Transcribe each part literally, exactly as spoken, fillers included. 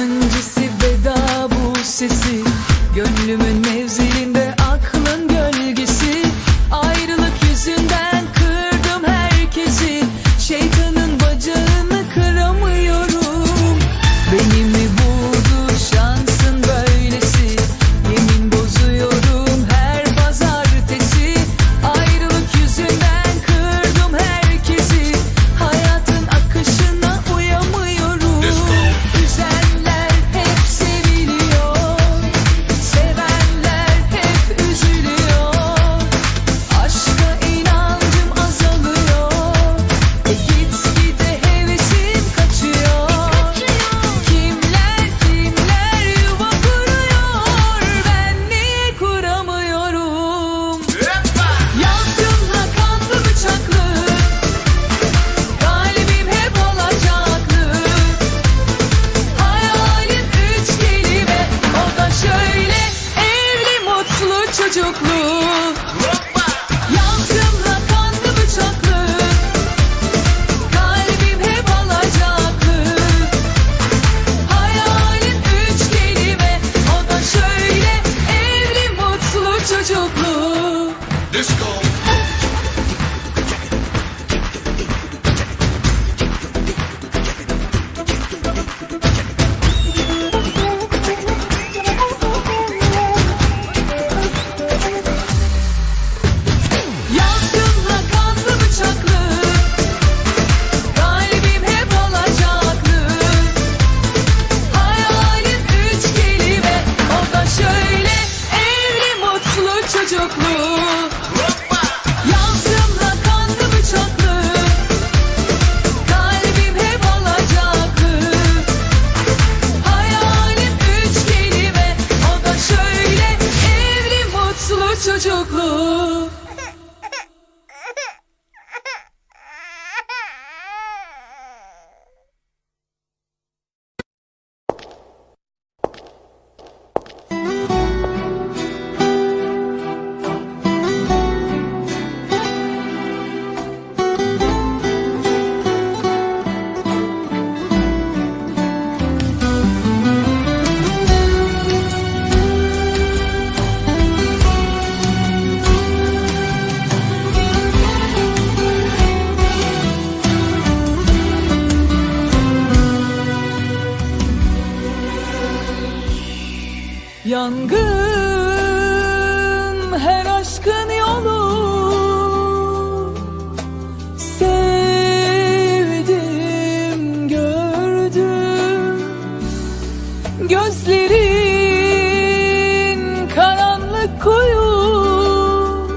Öncesi veda bu sesi, gönlümün mevzilinde aklın gölgesi. Ayrılık yüzünden kırdım herkesi, şeytanın bacağını kıramıyorum. Benim mi buldu şansın böylesi? Yemin bozuyorum her pazartesi. Ayrılık yüzünden kırdım herkesi, hayatın akışına uyamıyorum. Güzel çocuklu, yangınla kanlı bıçaklı, kalbim hep alacaklı. Hayalim üç kelime, o da şöyle: evli, mutlu, çocuklu. Disco. Yangınla kanlı bıçaklı, kalbim hep alacaklı. Hayalim üç kelime, o da şöyle: evli, mutlu, çocuklu. Yangın her aşkın yolu, sevdim gördüm. Gözlerin karanlık kuyu,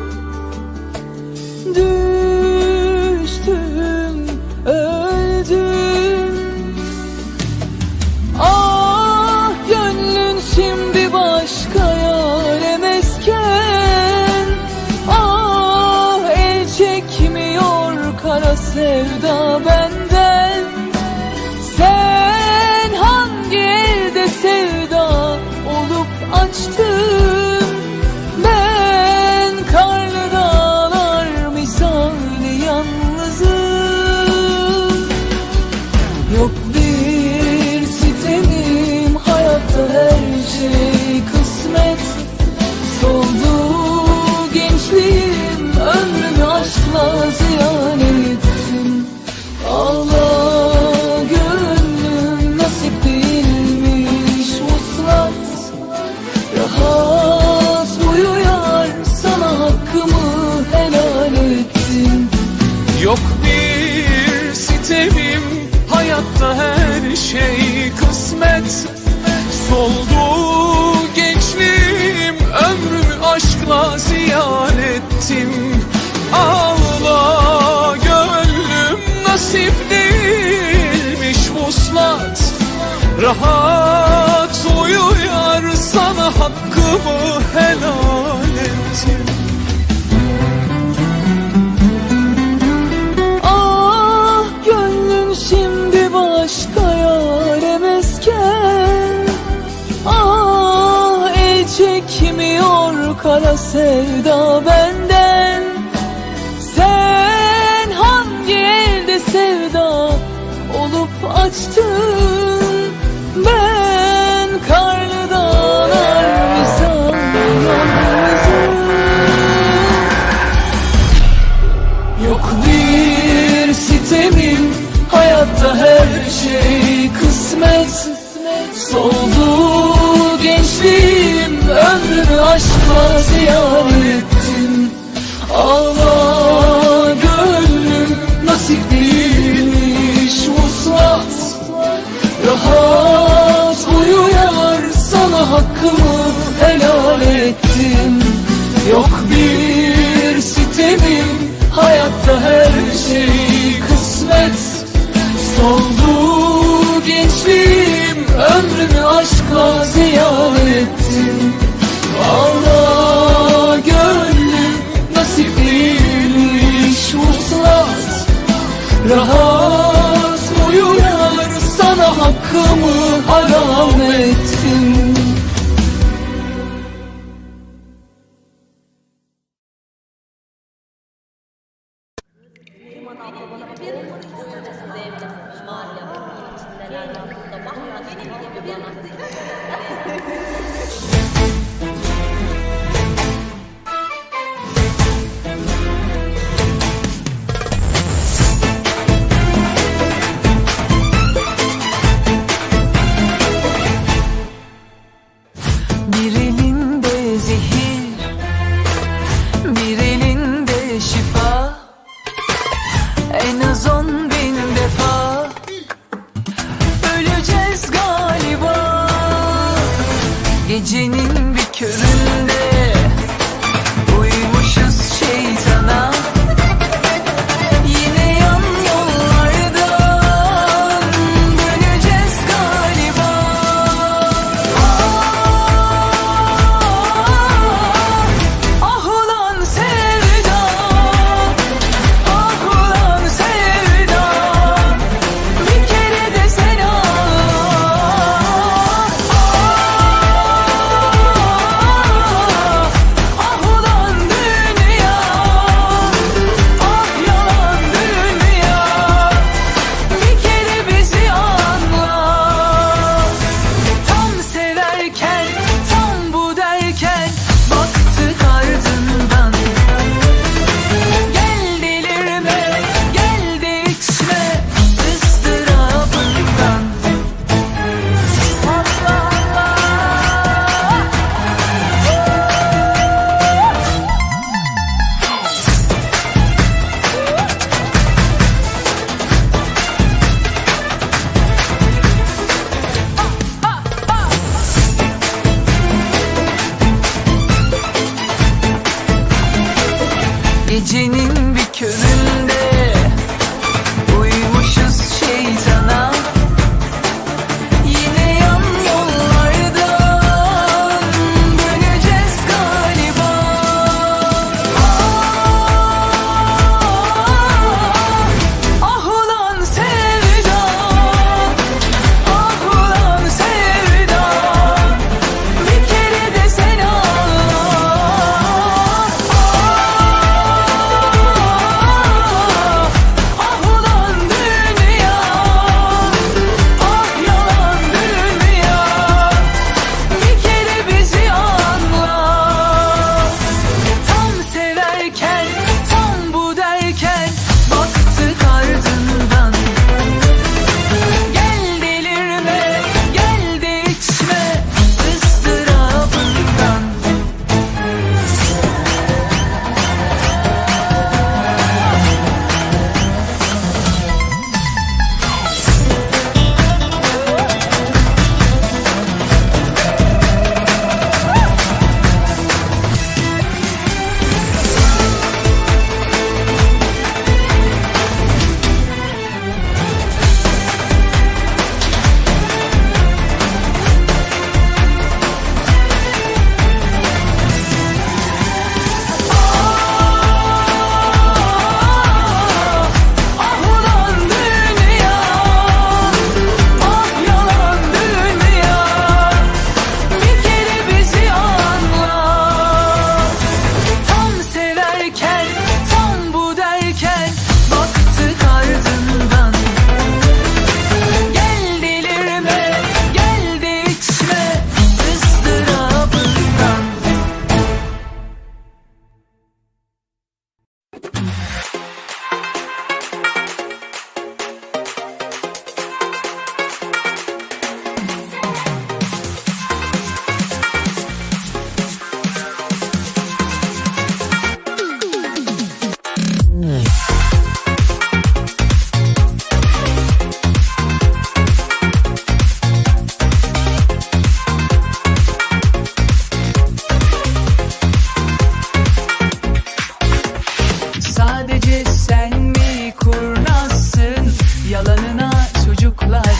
düştüm öldüm. Ah gönlün şimdi başka yâre mesken, ah el çekmiyor kara sevda benden. Sen hangi elde sevda olup açtın, ben karlı dağlar misali yalnızım. Yok bir sitenim hayatta, her şey kısmet. Soldu gençliğim, ömrümü aşkla ziyan ettim. Allah gönlüm, nasip değilmiş vuslat. Rahat uyuyar, sana hakkımı helal ettim. Yok bir sitemim, hayatta her şey kısmet. Soldu aşkla ziyan ettim. Ağla gönlüm, nasip değilmiş vuslat. rahat, rahat uyu yar, sana hakkımı helal ettim. Ah gönlüm şimdi başka yârem esken, ah el çekmiyor kara sevda benden. Sen hangi elde sevda olup açtın, ben karlı dağlar mı sandım? Yok bir sitemim, hayatta her şey kısmet. Soldu gençliğim, ömrümü aşkla ziyan ettin. Ağla gönlüm, nasip değilmiş vuslat. Rahat uyuyar, sana hakkımı helal ettim. Yok bir sitemim, hayatta her şey kısmet. Soldu gençliğim, ömrümü aşkla ziyan ettim. Ağla gönlüm, nasip değilmiş vuslat. Rahat uyuyar, sana hakkımı haram ettim.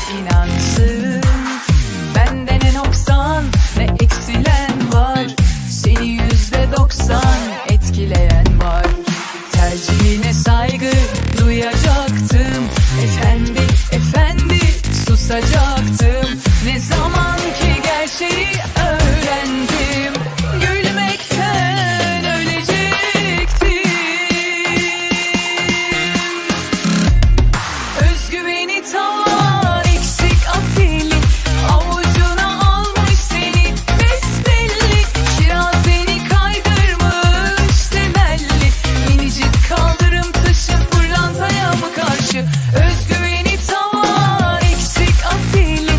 inansın. Bende ne noksan ne eksilen var, seni yüzde doksan etkileyen var. Tercihine saygı duyacaktım, efendi efendi susacaktım. Ne zaman ki gerçeği öğrendim, gülmekten ölecektim. Özgüveni tam özgüveni tam var, eksik, afili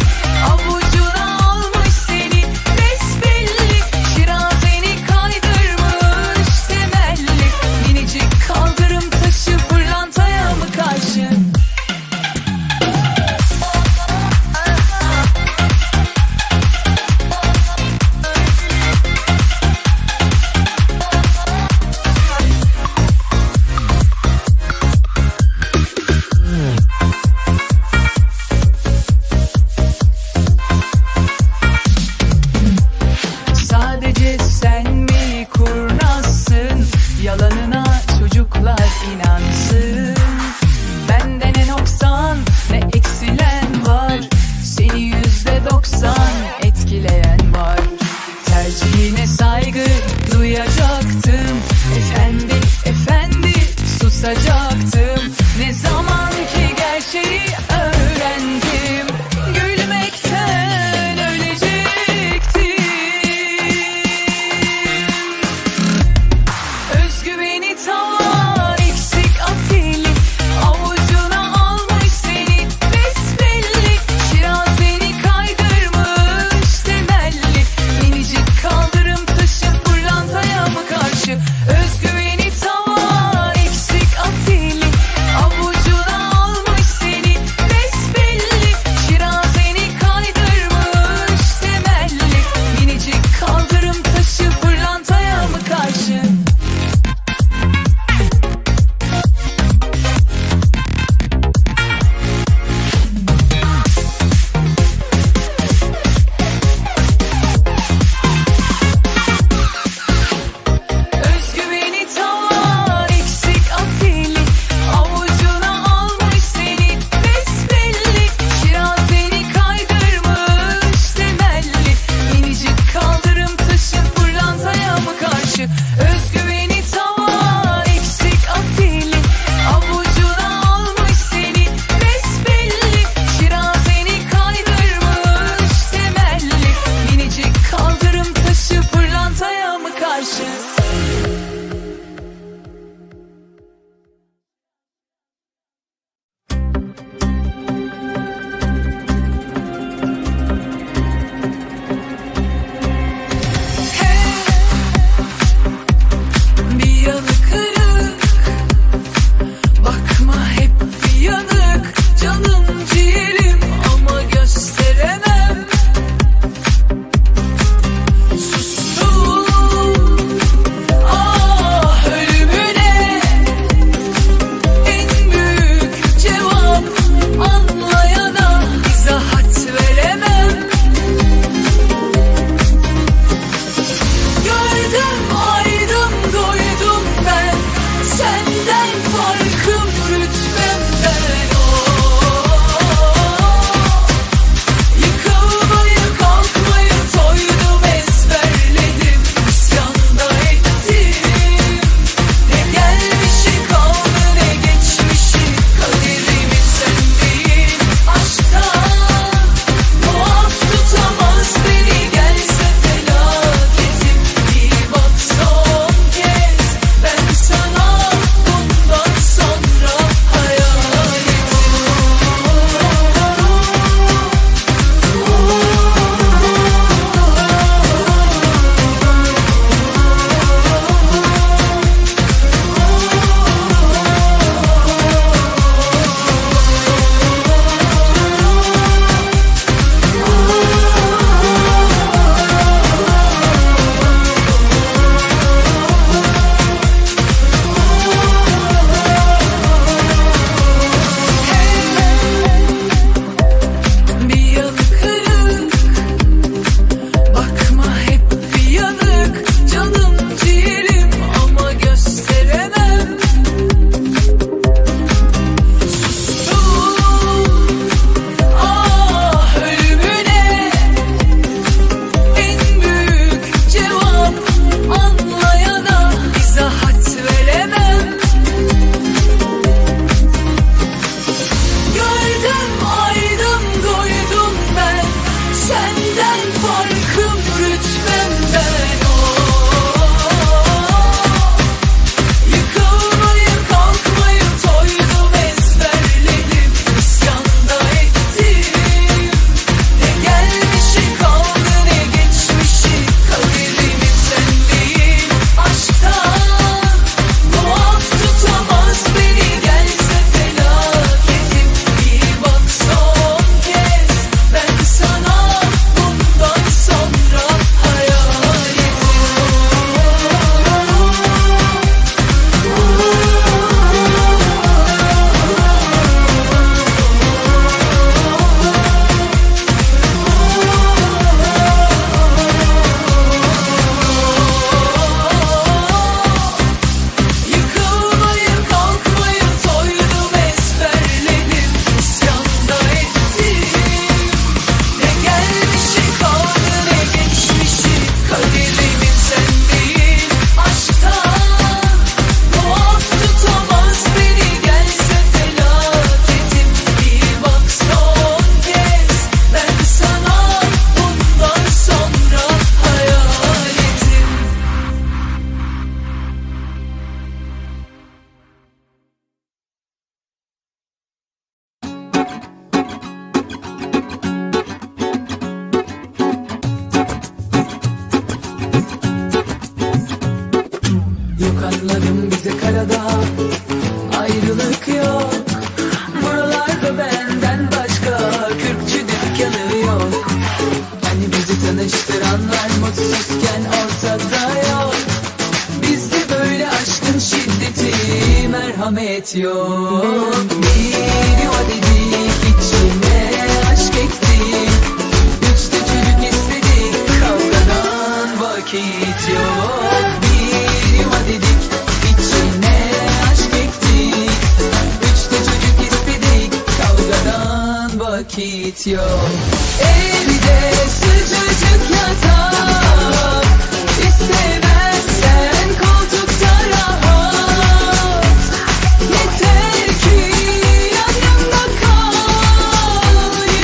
yanı yok. Hani bizi tanıştıranlar mutsuzken ortada yok. Bizde böyle aşkın şiddeti, merhamet yok. Bir yuva dedik, içine aşk ektik. Üç çocuk istedik, kavgadan vakit yok. Bir yuva dedik, içine aşk ektik. Üç çocuk istedik, kavgadan vakit yok. Evde sıcacık yatak, istemezsen koltukta rahat. Yeter ki yanımda kal, yine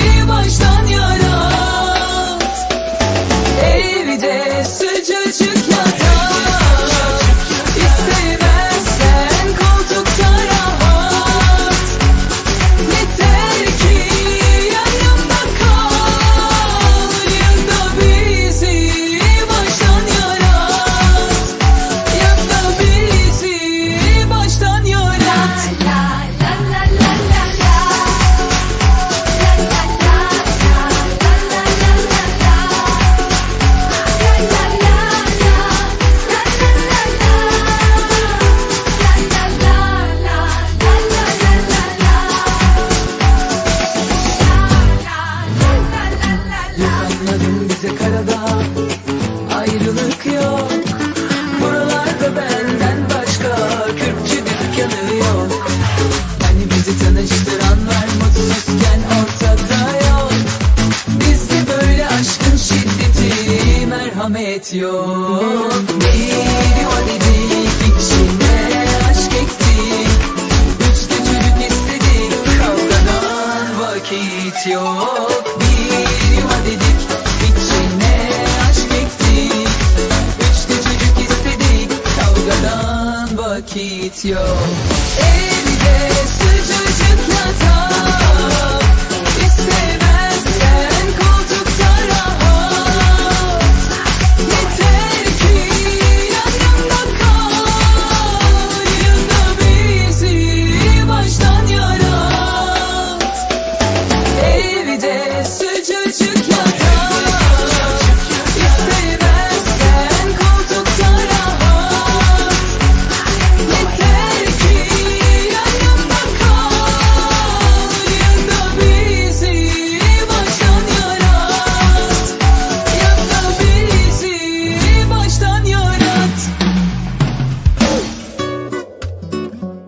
bizi baştan yarat. Evde sıcacık yatak, istemezsen koltukta rahat. Yeter ki yanımda kal, yine bizi baştan yarat. Yine bizi baştan yarat. Anladım bize karada ayrılık yok. Buralarda benden başka kürkçü dükkanı yok. Hani bizi tanıştıranlar mutsuzken ortada yok. Bizde böyle aşkın şiddeti, merhamet yok. Bir yuva dedik, içine aşk ektik. Üç de çocuk istedik, kavgadan vakit yok. Bir yuva dedik, içine aşk ektik. Üç de çocuk istedik, kavgadan vakit yok. Evde sıcacık yatak, istemezsen koltukta rahat. Yeter ki yanımda kal, yine bizi baştan yarat. Evde sıcacık yatak, istemezsen koltukta rahat. Yeter ki yanımda kal, yine bizi baştan yarat. Yine bizi baştan yarat. Evde sıcacık yatak, istemezsen koltukta rahat. Yeter ki yanımda kal, yine bizi baştan yarat. Yine bizi baştan yarat.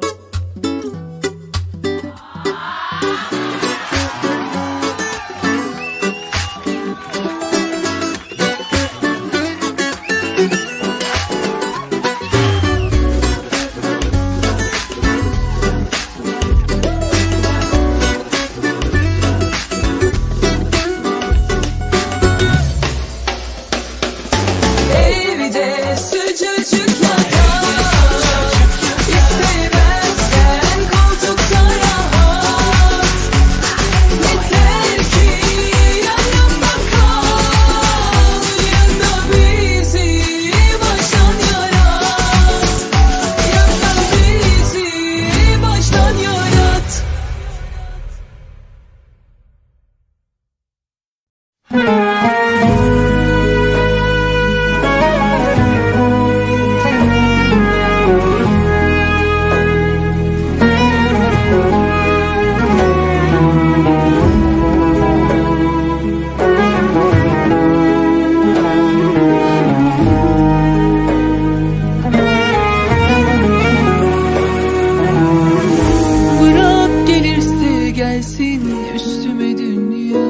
Bırak gelirse gelsin üstüme dünya,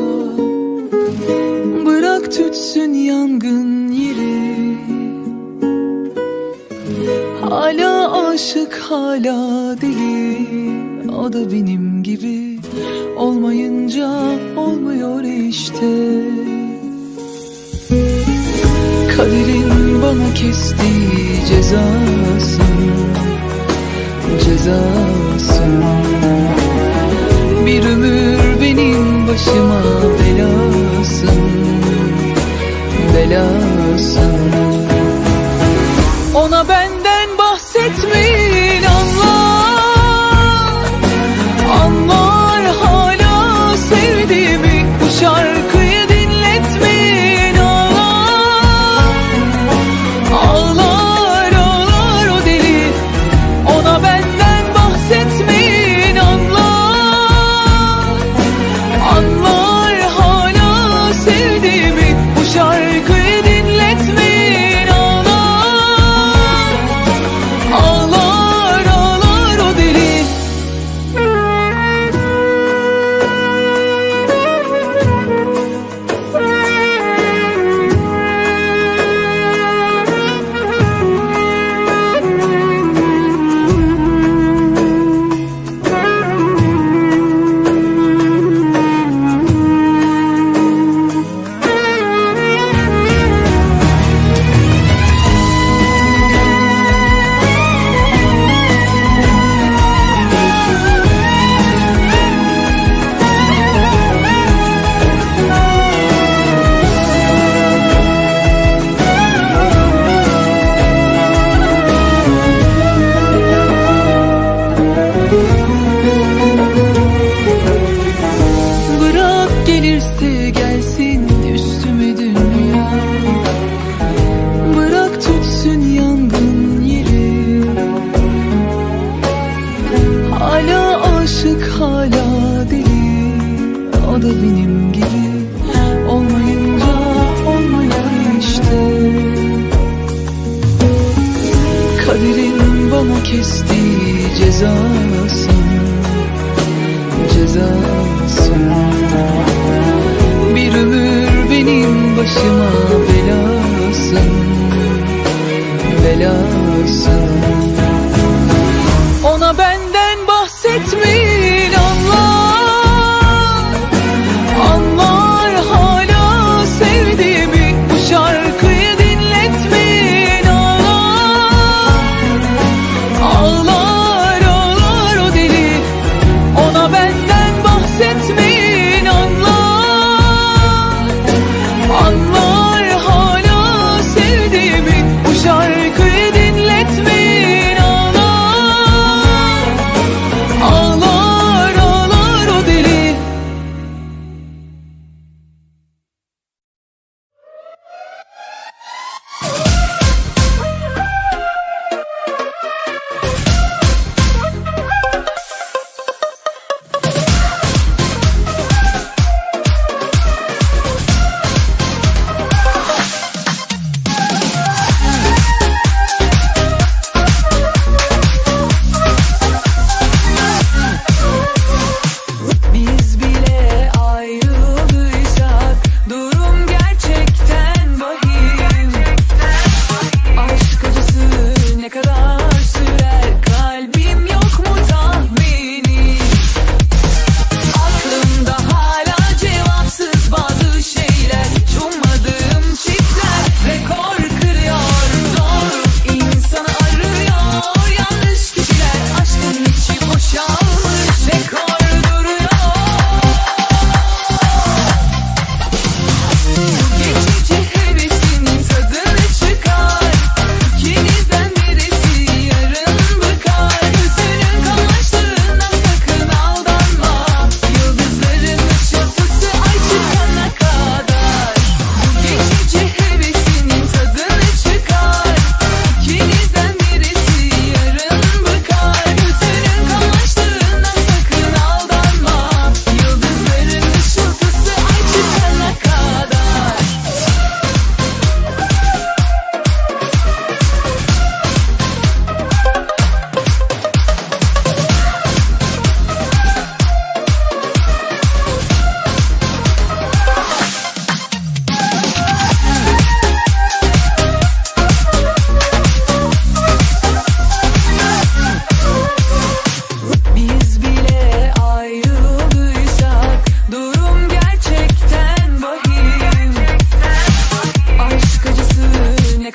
bırak tütsün yangın yeri. Hala aşık hala deli, o da benim gibi olmayınca olmuyor işte. Kaderin bana kestiği cezasın, cezasın. Bir ömür benim başıma belasın, belasın. Ona benden bahsetme, anlar, anlar hala da benim gibi olmayınca olmaya işte. Kaderin bana kestiği cezasın, cezasın. Bir ömür benim başıma belasın, belasın. Ona benden bahsetme.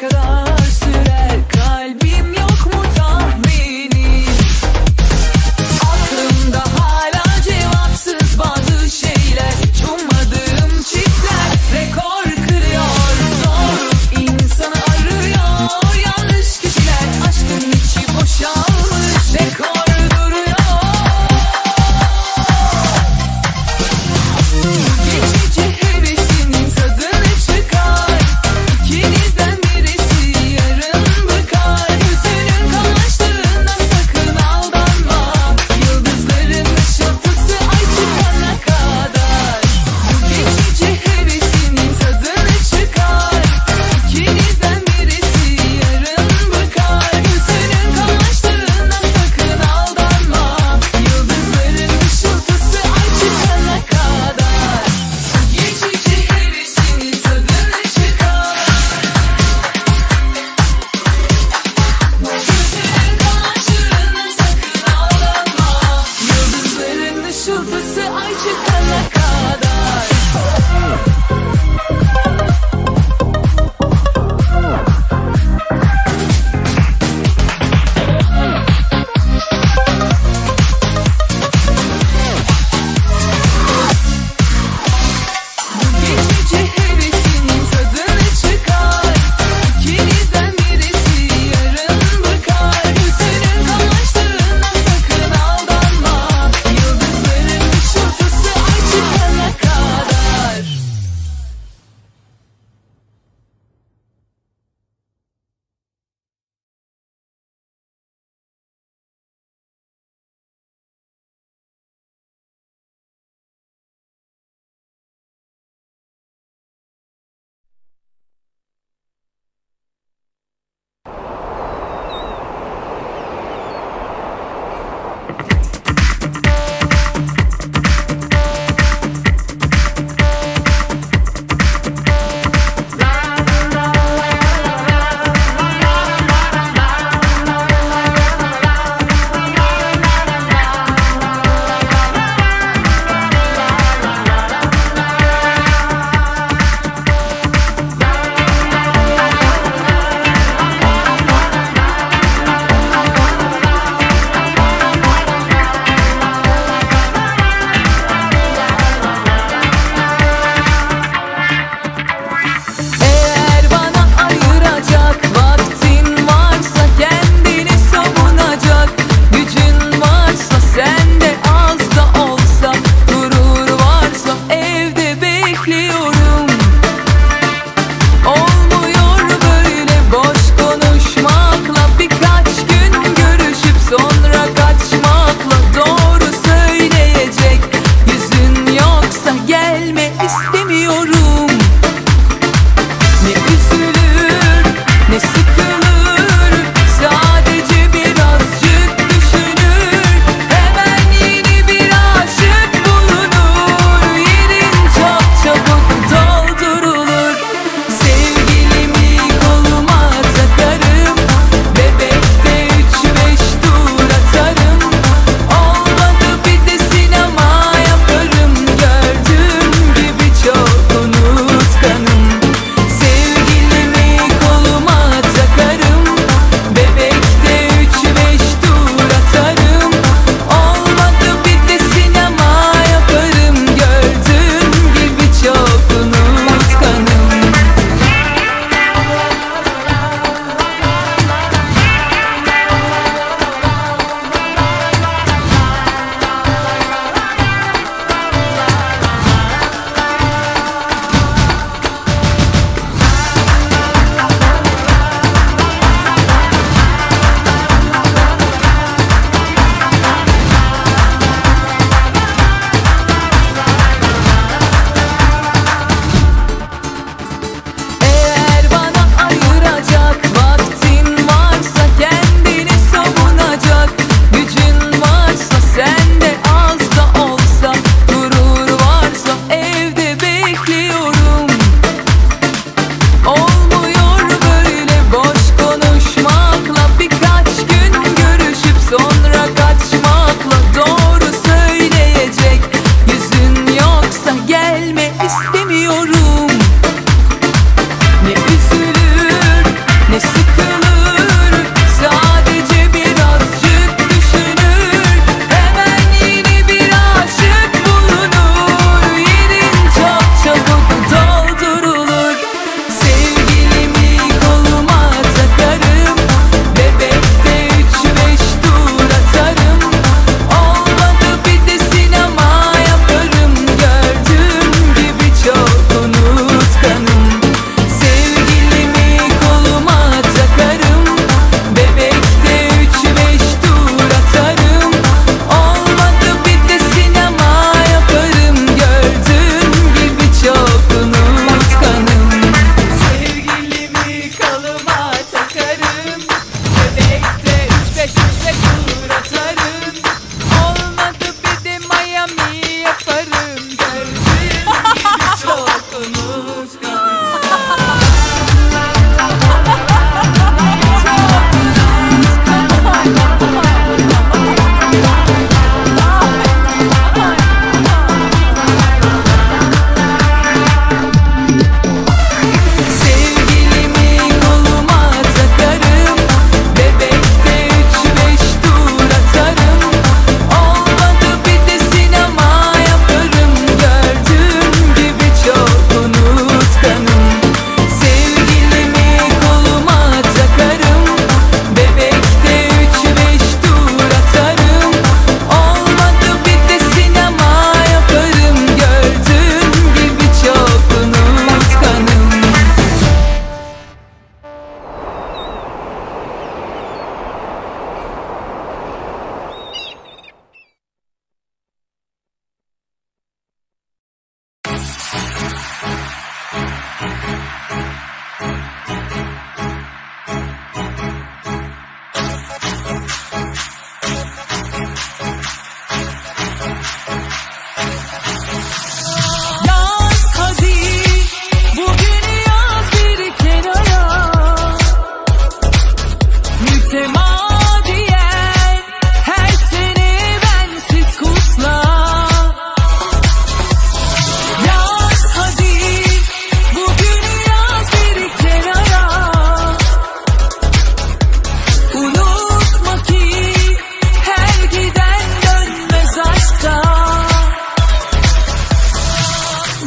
Kadar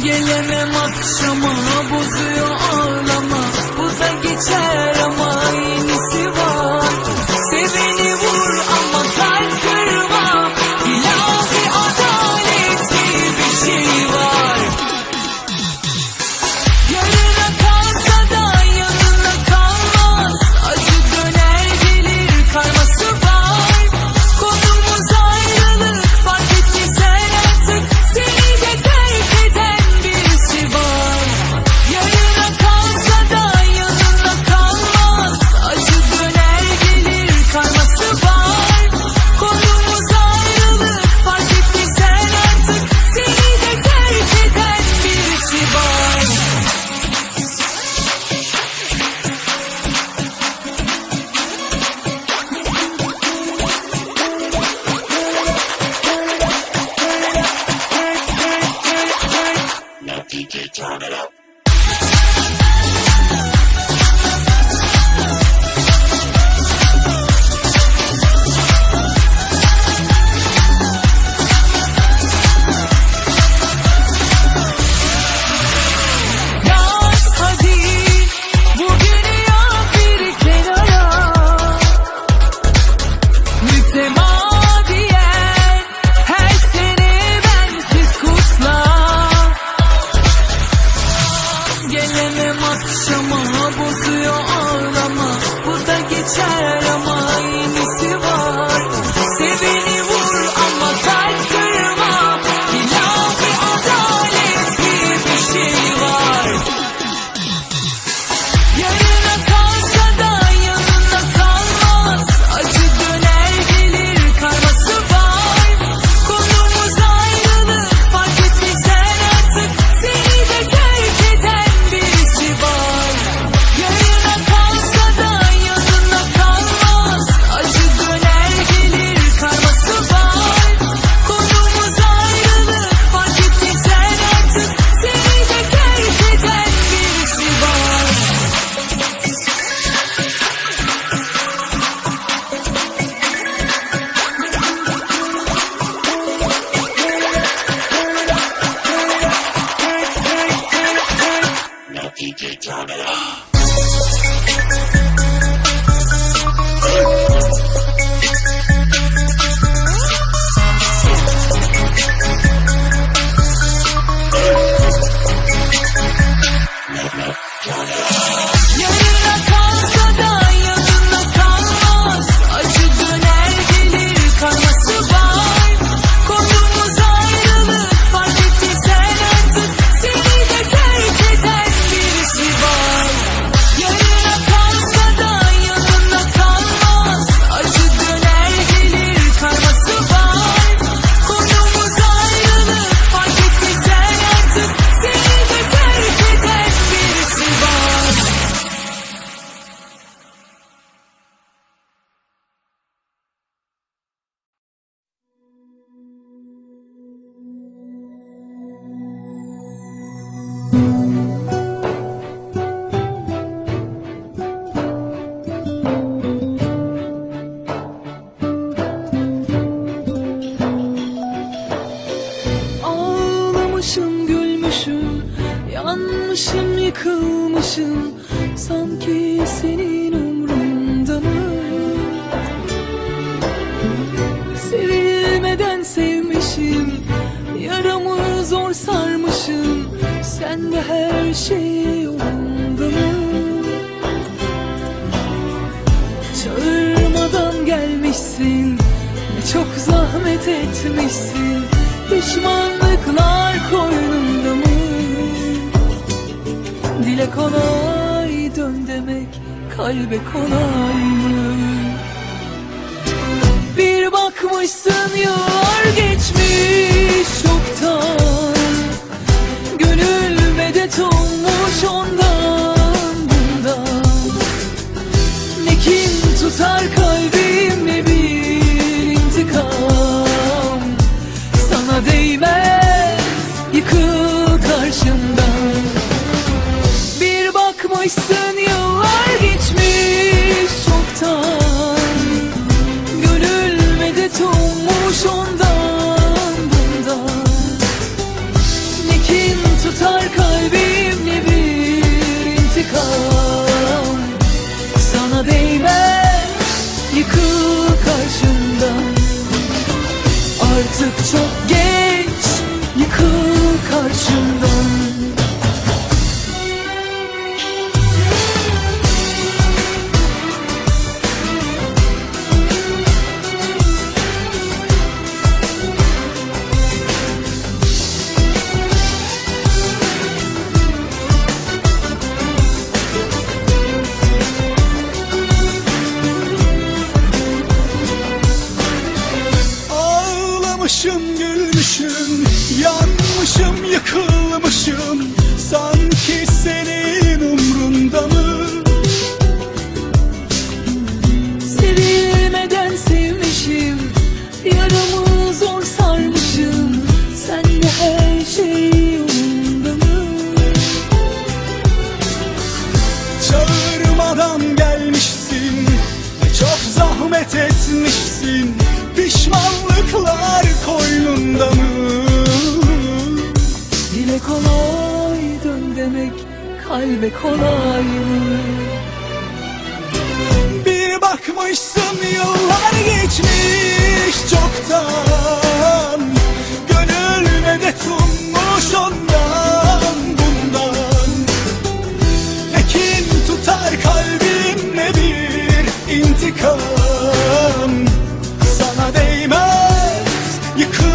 Gelemem akşama, bozuyor ağlama. Bu da geçer ama yenisi var. Seveni vur ama kalp kırma. İlahi adalet diye bir şey var. Yarına kalsa da yanına kalmaz. Acı döner gelir, karması var. Konumuz ayrılık, fark etmesen artık. Seni de terk eder. D J, turn it up. Gelemem akşama, bozuyor ağlama. Bu da geçer ama yenisi var. Seveni vur ama kalp kırma. İlahi adalet diye bir şey var. Yarına kalsa da yanına kalmaz. Acı döner gelir, karması var. Konumuz ayrılık, fark etmesen artık. Seni de terk eder. D J, turn it up. Yanmışım, yıkılmışım, sanki senin umrunda mı? Sevilmeden sevmişim, yaramı zor sarmışım, sen de her şey yolunda mı? Çağırmadan gelmişsin, ne çok zahmet etmişsin, pişmanlıklar koynumda mı? Dile kolay dön demek kalbe kolay mı? Bir bakmışsın yıllar geçmiş çoktan, gönül medet olmuş ondan bundan. Ne kim tutar kalbim, ne bir intikam. Sana değmez, yıkıl karşımdan. Bakmışsın yıllar geçmiş çoktan, gönül medet olmuş ondan bundan. Ne kim tutar kalbimle bir intikam. Sana değmez, yıkıl karşımda. Artık çok geç, yıkıl karşımdan. Gülmüşüm, yanmışım, yıkılmışım. Sanki senin umrunda mı? Sevilmeden sevmişim, yaramı zor sarmışım. Sen de her şey umrunda mı? Çağırmadan gelmişsin, çok zahmet etmişsin. Pişmanlıklar koynunda mı? Dile kolay dön demek kalbe kolay mı? Bir bakmışsın yıllar geçmiş çoktan. Gönlüne de tutmuş ondan bundan. Ekin tutar kalbimle bir intikam. Bir bakmışsın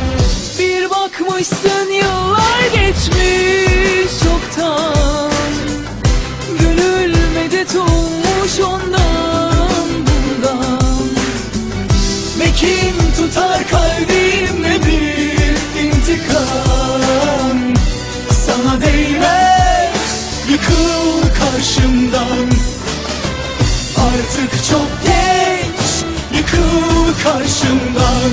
yıllar geçmiş çoktan. Gönül medet olmuş ondan bundan. Mekim tutar kalbimle bir intikam. Sana değmez, yıkıl karşımdan. Artık çok geç, yıkıl karşımdan.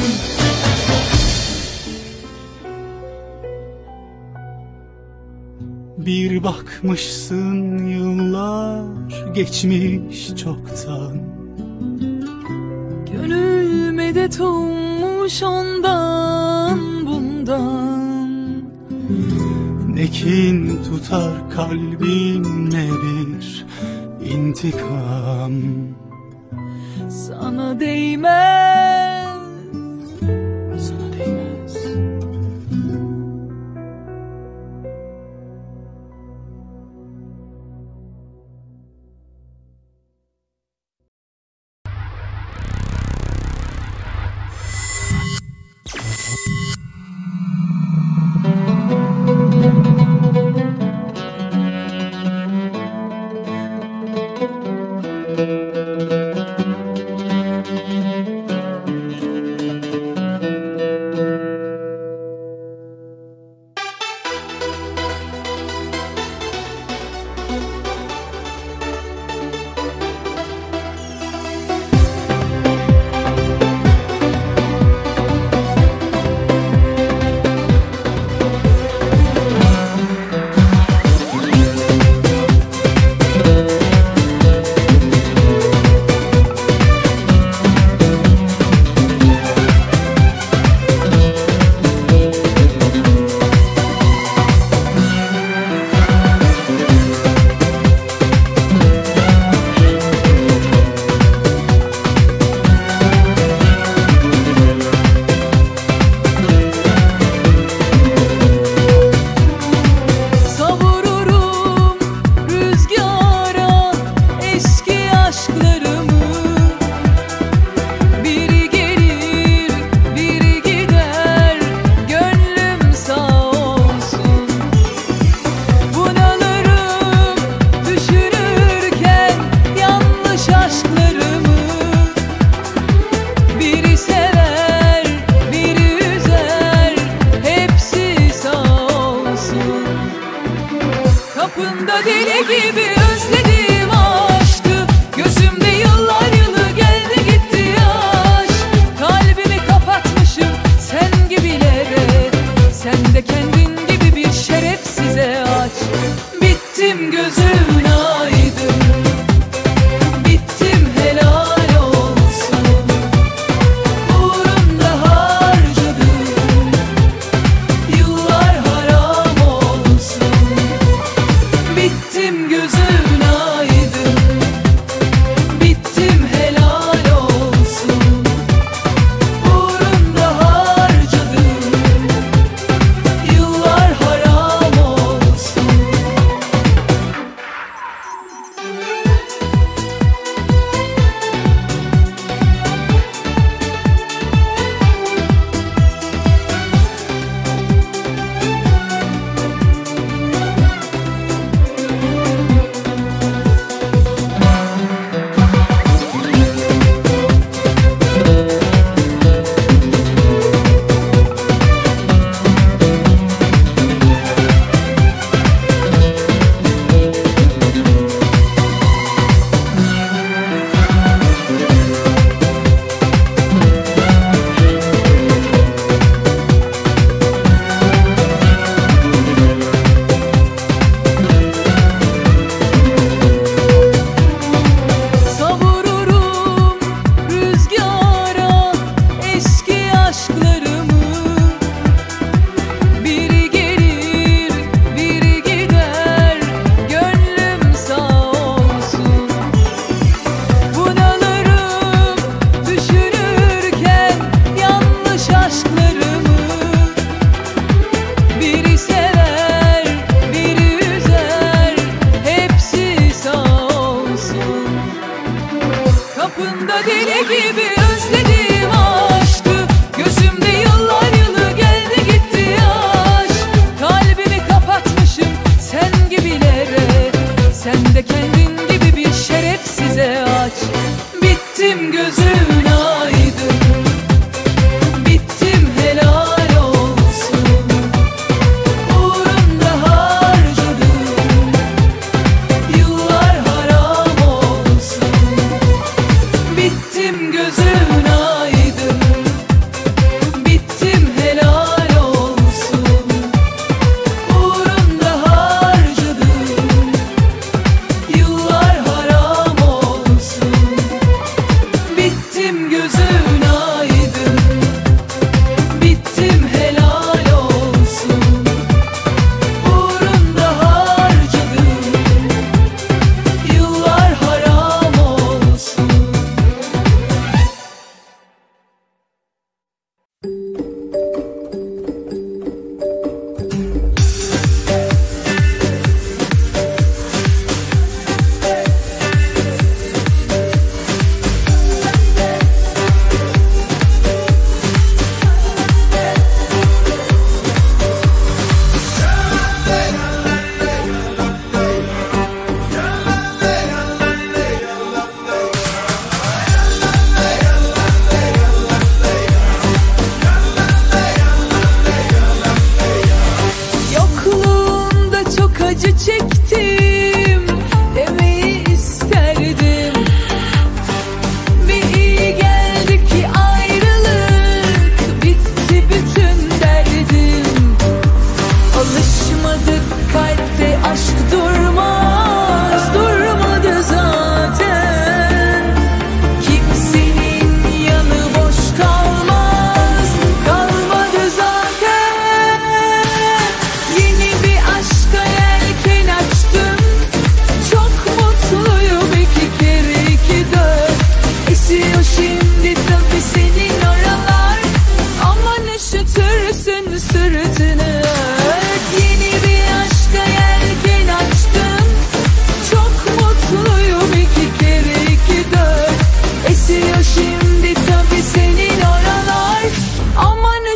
Bir bakmışsın yıllar geçmiş çoktan. Gönül medet olmuş ondan bundan. Ne kin tutar kalbimle bir intikam. Sana değmez.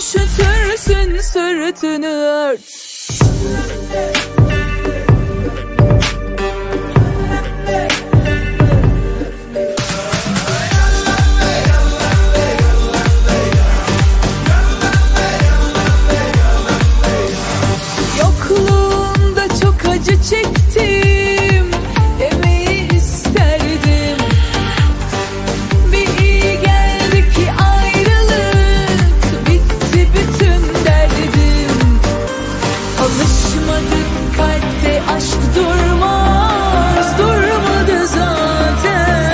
Sırtını ört. Yokluğunda çok acı çektim, emeği isterdim. Bir iyi geldi ki ayrılık, bitti bütün derdim. Alışmadık kalpte aşk durmaz, durmadı zaten.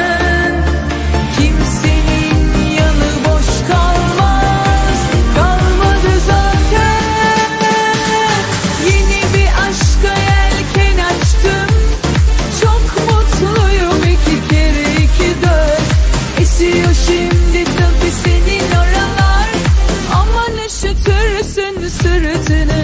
Kimsenin yanı boş kalmaz, kalmadı zaten. Yeni bir aşka yelken açtım, çok mutluyum, iki kere iki dört. Esiyor şimdi tabii senin oralar, aman üşütürsün sırtını.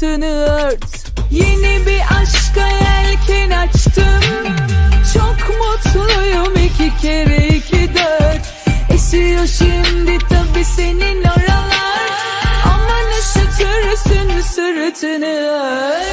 Sırtını ört. Yeni bir aşka yelken açtım, çok mutluyum, iki kere iki dört. Esiyor şimdi tabii senin oralar, aman üşütürsün sırtını ört.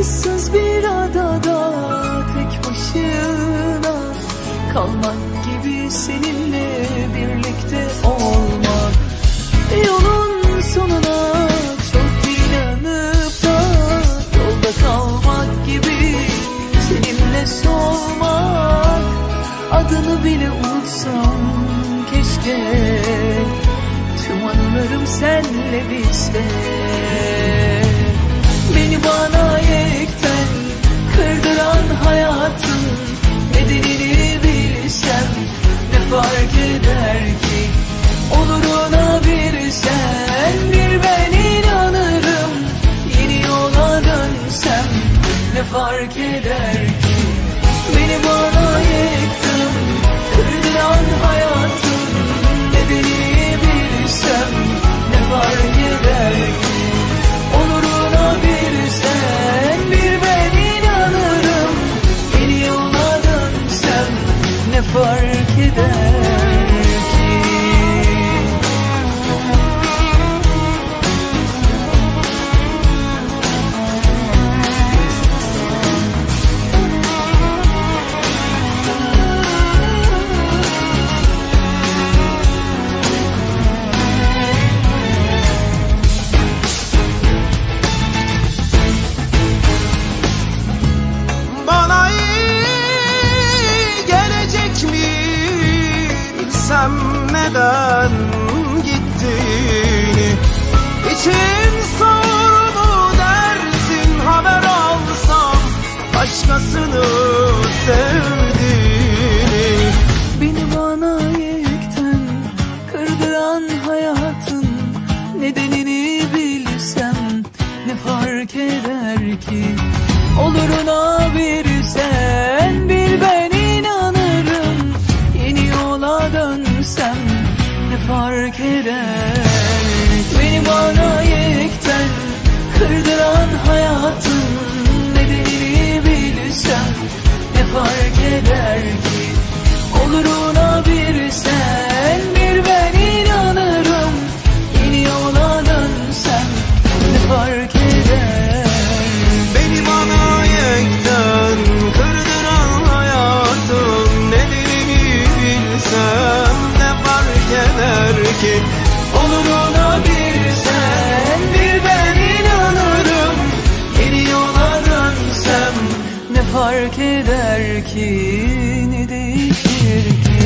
Issız bir adada tek başına kalmak gibi seninle birlikte olmak. Yolun sonuna çok inanıp da yolda kalmak gibi seninle solmak. Adını bile unutsam keşke, tüm anılarım senle bitse. Beni bana yekten kırdıran hayatın nedenini bilsem ne fark eder ki? Onuruna bir sen bir ben inanırım, yeni yola dönsem ne fark eder ki? Beni bana yekten kırdıran hayatın nedenini bilsem ne fark eder ki? Onuruna bir sen bir ben inanırım, yeni yola dönsem ne fark eder ki? Neden gittiğini içim sordu dersin, haber alsam başkasını sevdiğini. Beni bana yekten kırdıran hayatın nedenini bilsem ne fark eder ki? Oluruna bir sen bir ben inanırım, yeni yola dön sen ne fark eder? Beni bana yekten kırdıran hayatın nedenini bilsem ne fark eder ki? Oluruna bir sen erken erkek olur ona bir sen bir ben inanırım. Yeni yola dönsem ne fark eder ki, ne değişir ki?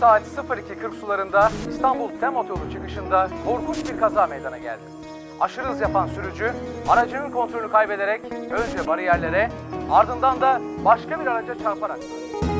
Saat sıfır iki kırk sularında İstanbul Tem Otoyolu çıkışında korkunç bir kaza meydana geldi. Aşırı hız yapan sürücü aracının kontrolünü kaybederek önce bariyerlere, ardından da başka bir araca çarparak öldü.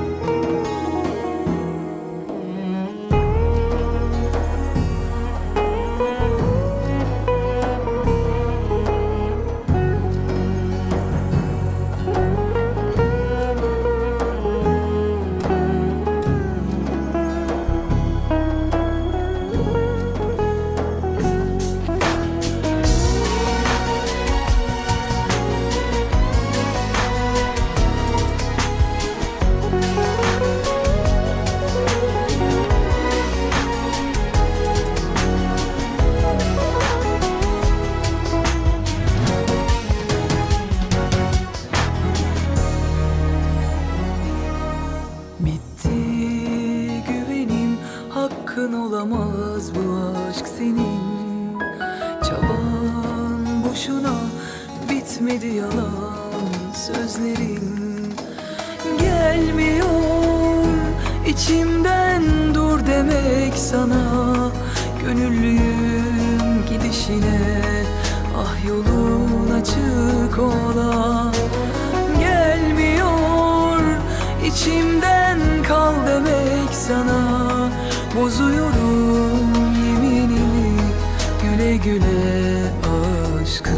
Bitmedi yalan sözlerin. gelmiyor içimden, dur demek sana. Gönüllüyüm gidişine, ah yolun açık ola. Gelmiyor içimden kal demek sana. Bozuyorum yeminimi güle güle aşkım.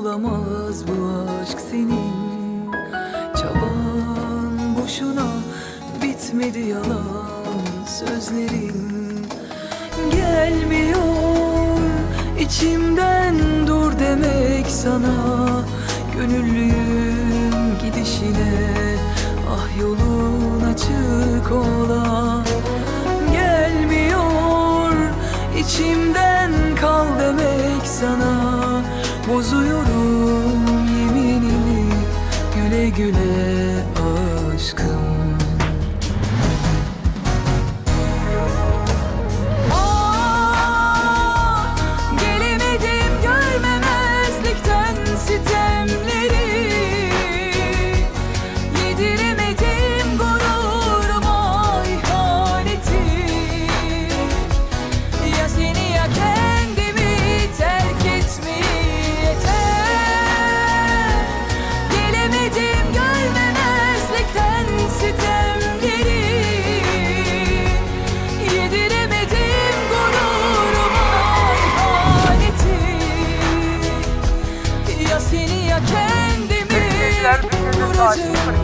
Olamaz bu aşk senin, çaban boşuna, bitmedi yalan sözlerin. Gelmiyor içimden dur demek sana. Gönüllüyüm gidişine, ah yolun açık ola. Gelmiyor içimden kal demek sana. Bozuyorum yeminimi güle güle aşkım.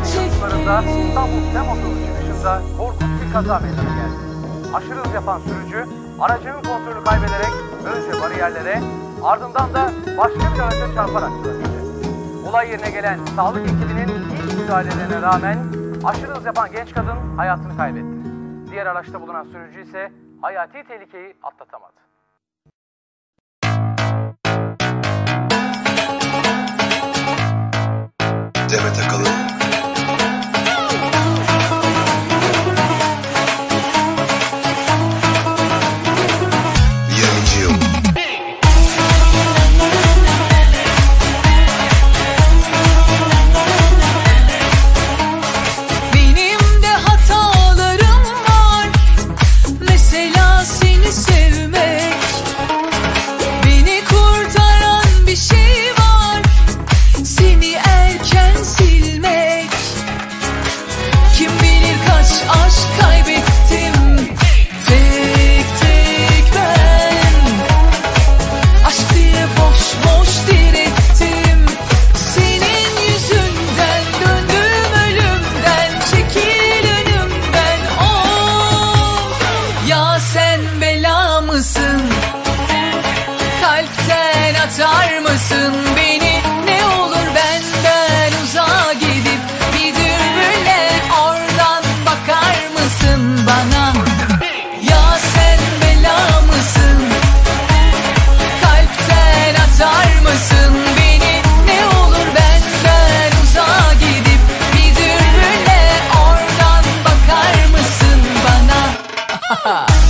Sırasında İstanbul Demotolu çıkışında korkunç bir kaza meydana geldi. Aşırı hız yapan sürücü aracının kontrolü kaybederek önce bariyerlere, ardından da başka bir araca çarparak çarptı. Olay yerine gelen sağlık ekibinin ilk müdahalelerine rağmen aşırı hız yapan genç kadın hayatını kaybetti. Diğer araçta bulunan sürücü ise hayati tehlikeyi atlatamadı. Demet Kılıç. Silme. Ha. Silmek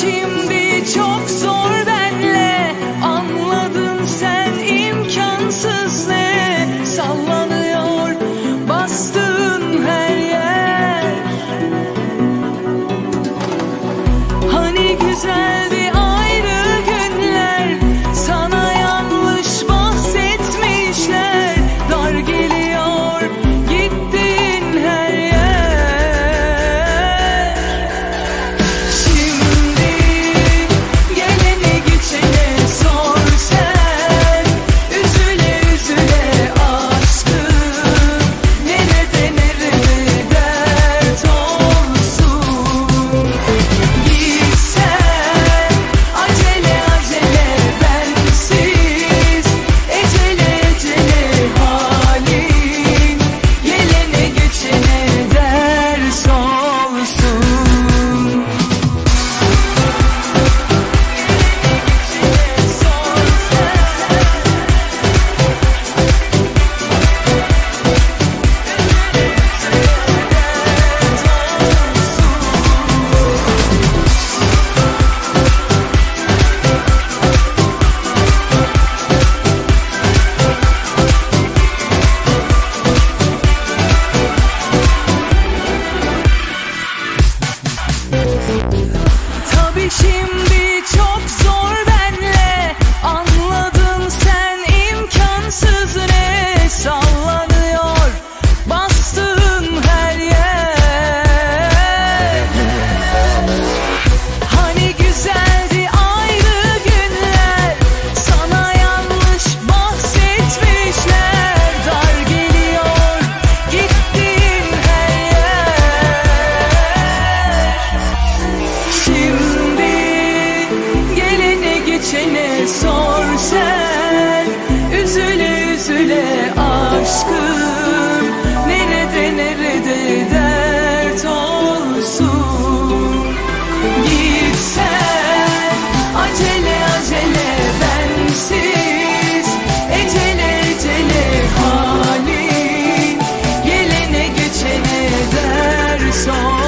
Şimdi çok zor benle, anladın sen imkansız ne? Sallanıyor bastığın her yer. Hani güzeldi ayrı günler, sana yanlış bahsetmişler. Dar geliyor gittiğin her yer. Şimdi Şimdi çok zor benle, anladın sen imkansız ne? Sallanıyor bastığın her yer. Hani güzeldi ayrı günler, sana yanlış bahsetmişler. Dar geliyor gittiğin her yer. Şimdi geçene sor sen, üzüle üzüle aşkım, nerede nerede dert olsun. Gitsen acele acele bensiz, ecele ecele halin, gelene geçene ders olsun.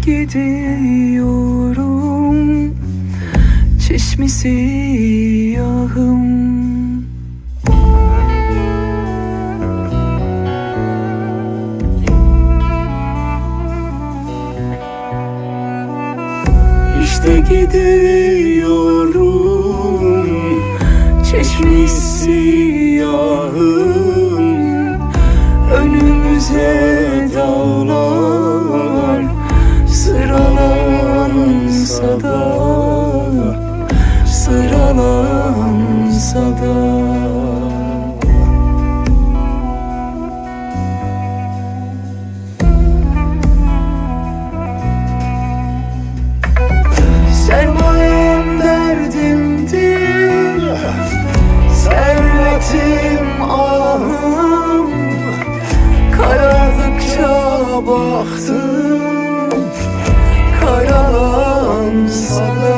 Gidiyorum, çeşmi siyahım, işte gidiyorum, çeşmi siyahım, önümüze dağlar sıralansa da, sıralansa da. Sermayem derdimdir, servetim ahım, karardıkça baktım. Karalansa da,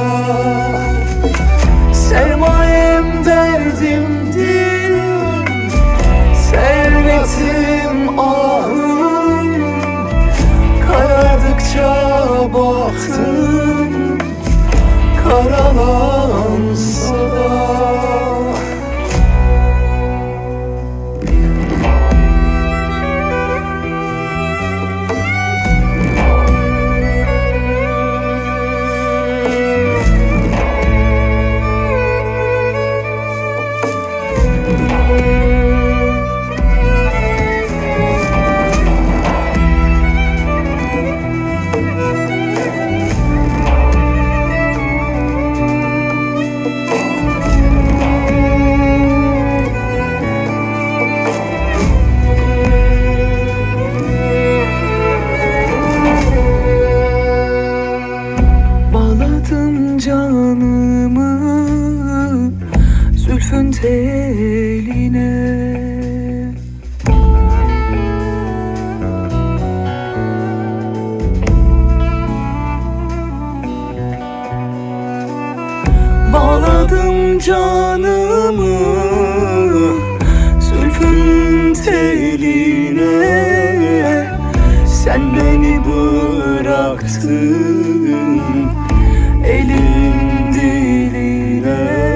güzeline. Bağladım canımı zülfün teline. Sen beni bıraktın elin diline,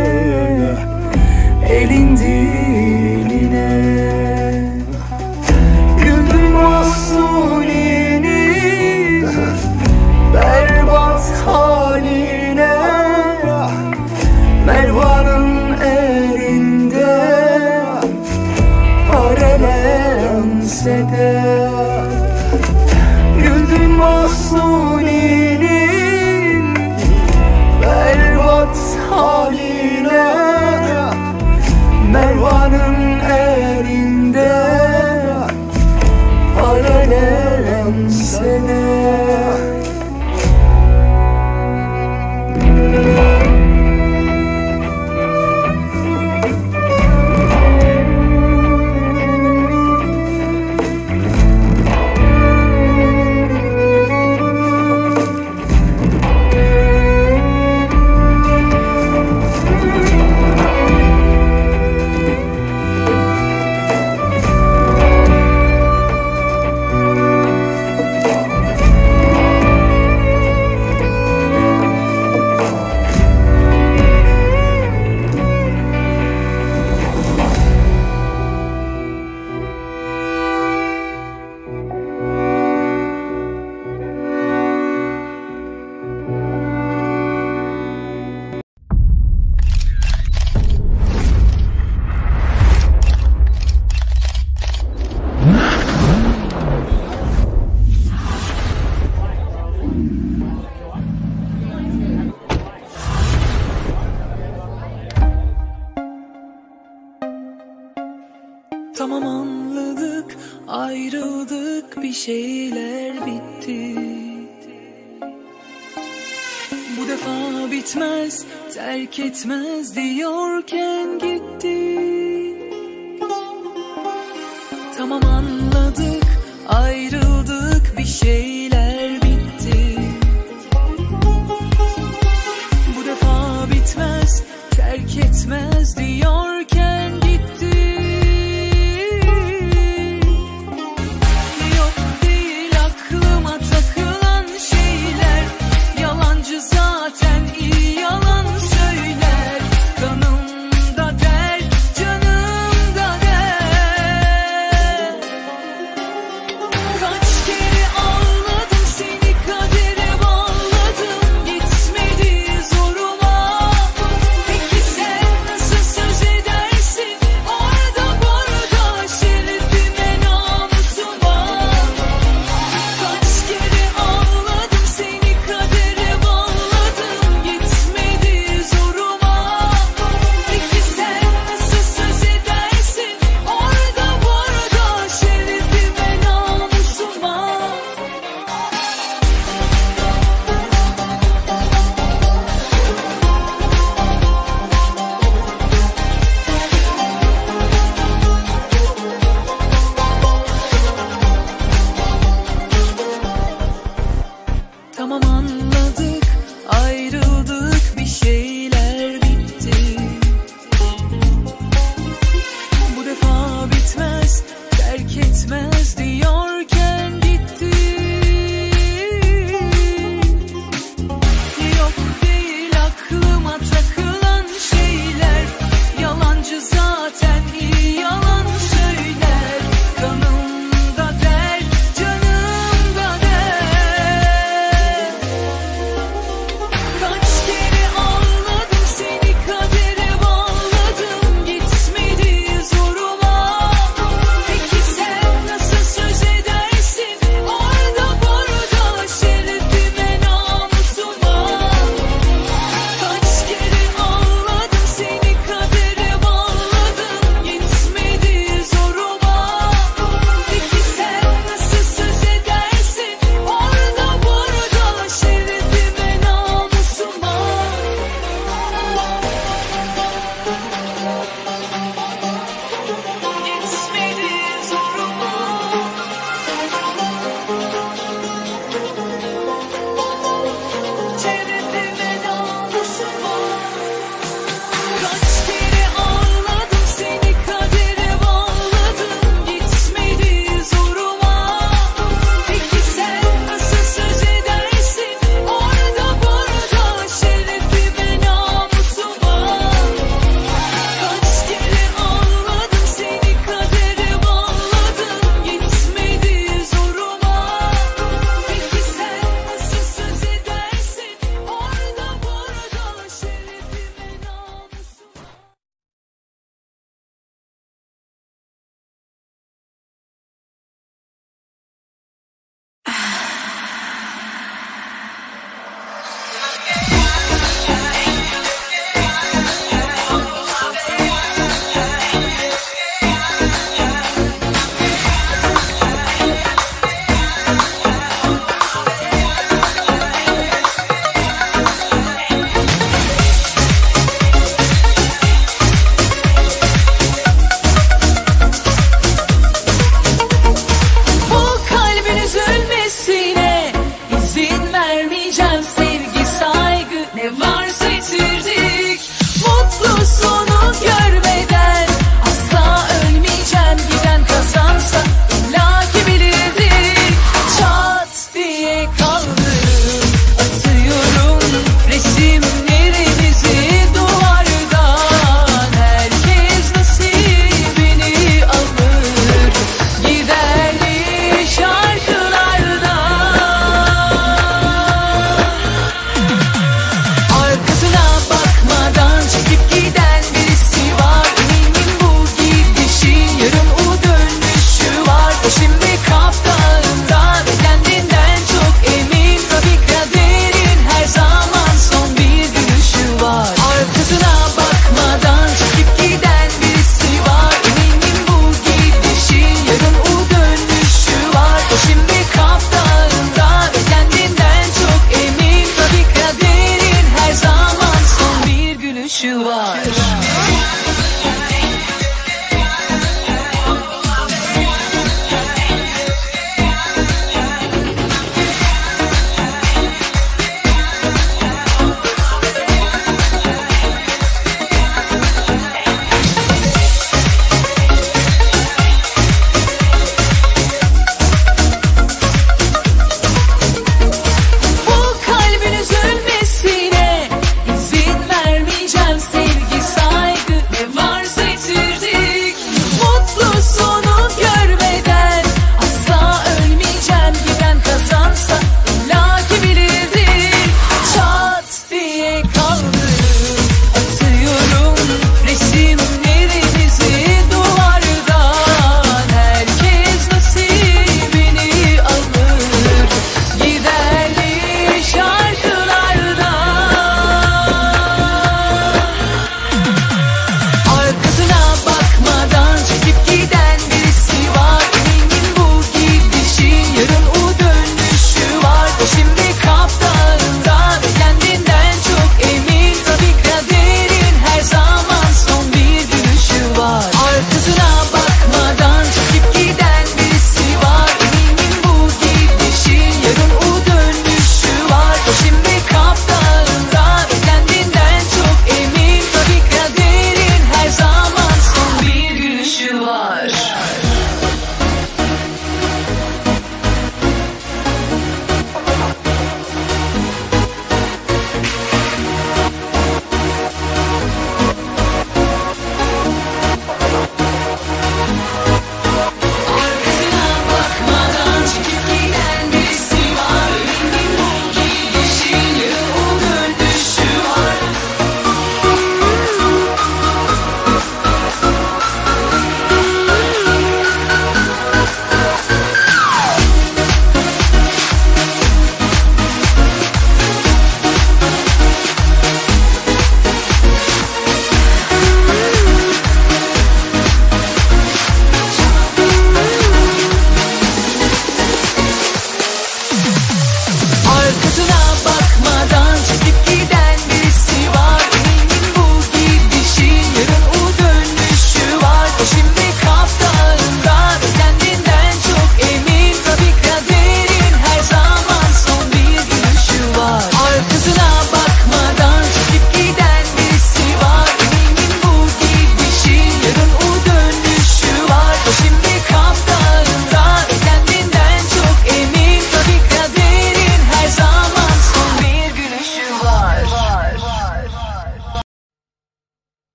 elin diline. Güldün mahsulini berbat haline. Mervan'ın elinde parelense de. Mahsulinin berbat haline. Mervan'ın elinde parelense de. Tamam anladık, ayrıldık, bir şeyler bitti. Bu defa bitmez, terk etmez diyorken gitti. Tamam anladık, ayrıldık, bir şeyler bitti. Bu defa bitmez, terk etmez diyorken gitti. This is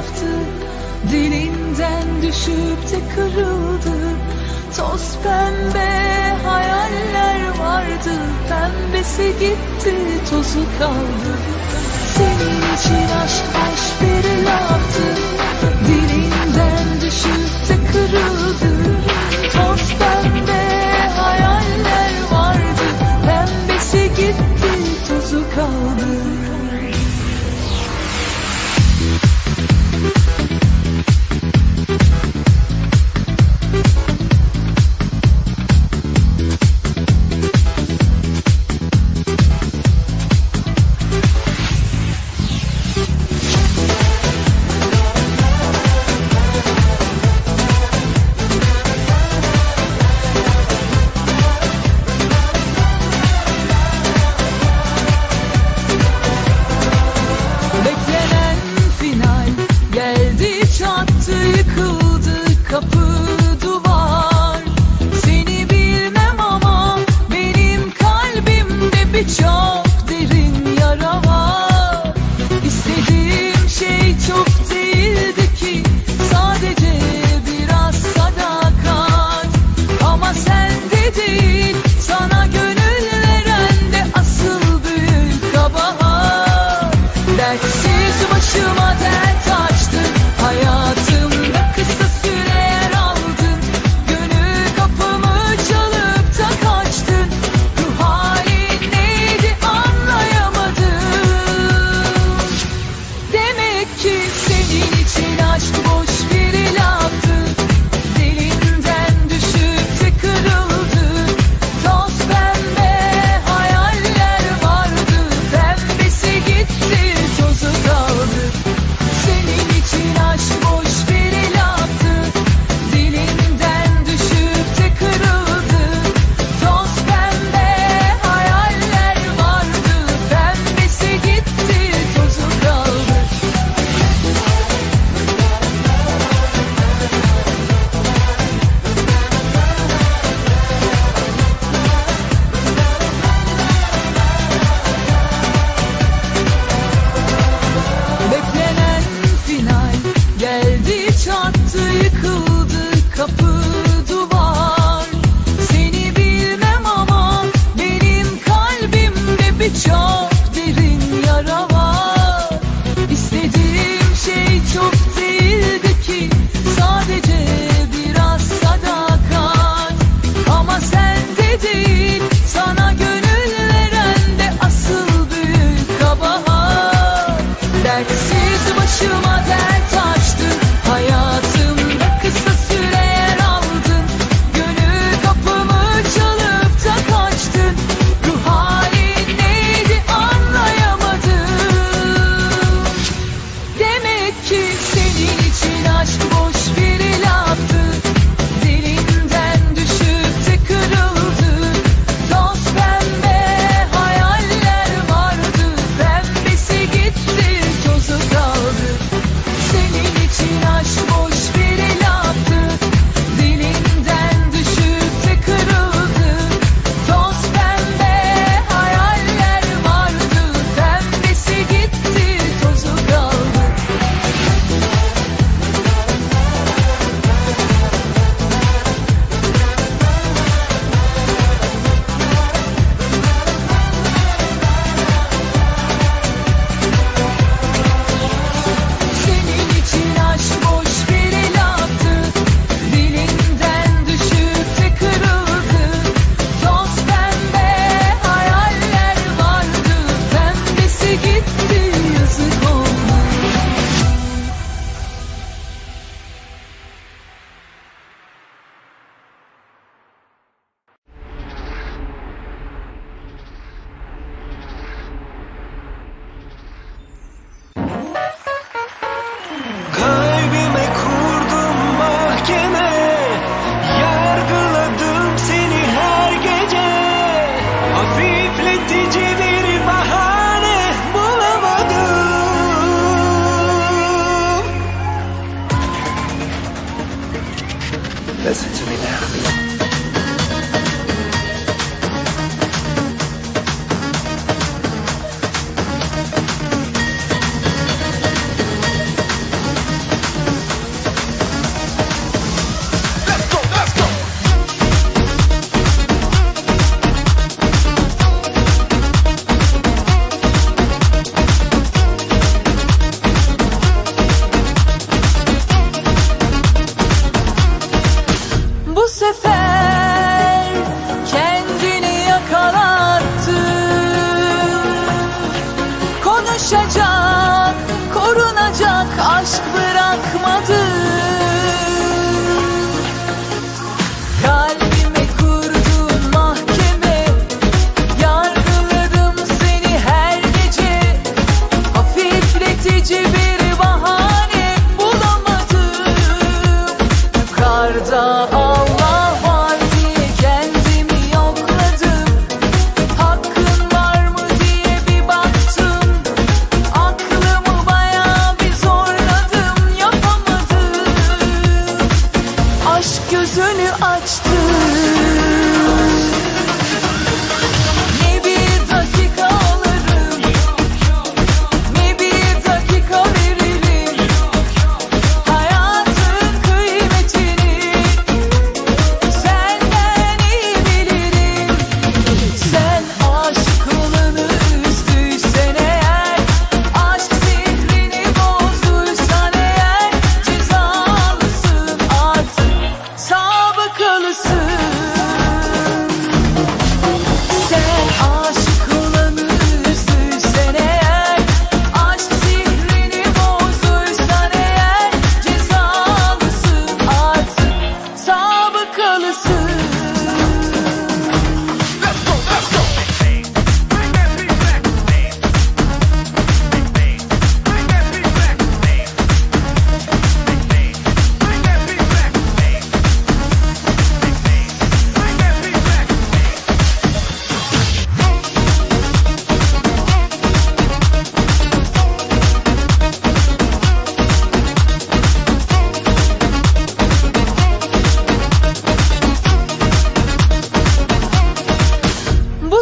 laftı, dilinden düşüp de kırıldı. Toz pembe hayaller vardı, pembesi gitti, tozu kaldı. Senin için aşk boş bir laftı, dilinden düşüp de kırıldı. Toz pembe hayaller vardı, pembesi gitti, tozu kaldı. Senin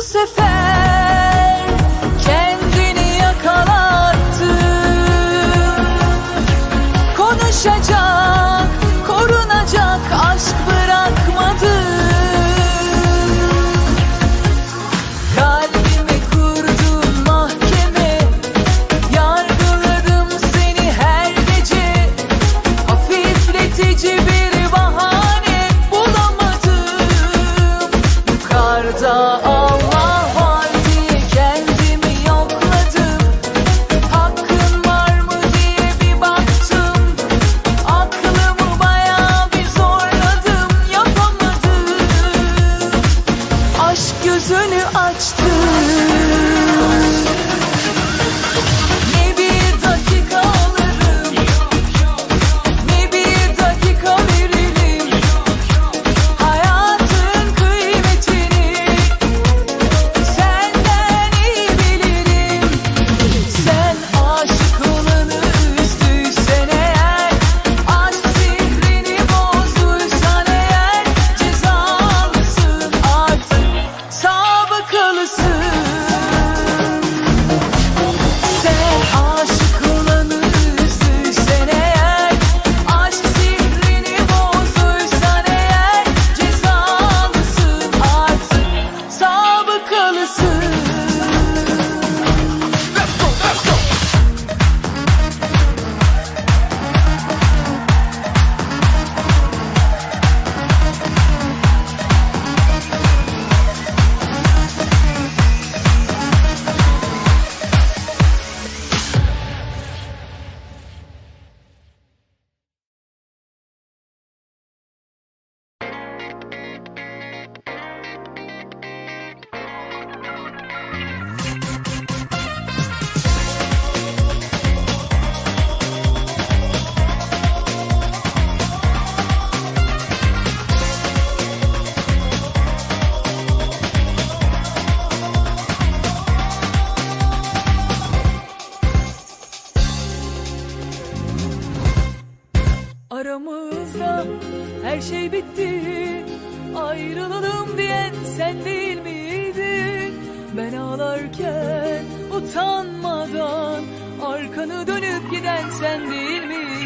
sefer kendini yakalattı. Konuşacak, korunacak aşk bırakmadı. Kalbimi kurdun mahkeme, yargıladım seni her gece. Hafifletici bir bahane bulamadım. Yukarıda gözünü açtı. Ne bir dakika alırım, ne bir dakika veririm, hayatın kıymetini senden iyi bilirim. Sen aşık olanı üzdüysen eğer, aşk sihrini bozduysan eğer, cezalısın artık. Sen aşık olanı üzdüysen eğer, aşk sihrini bozduysan eğer, cezalısın artık, sabıkalısın. Let's go, let's go. Aramızda her şey bitti, ayrılalım diyen sen değil miydin? Ben ağlarken utanmadan arkanı dönüp giden sen değil miydin?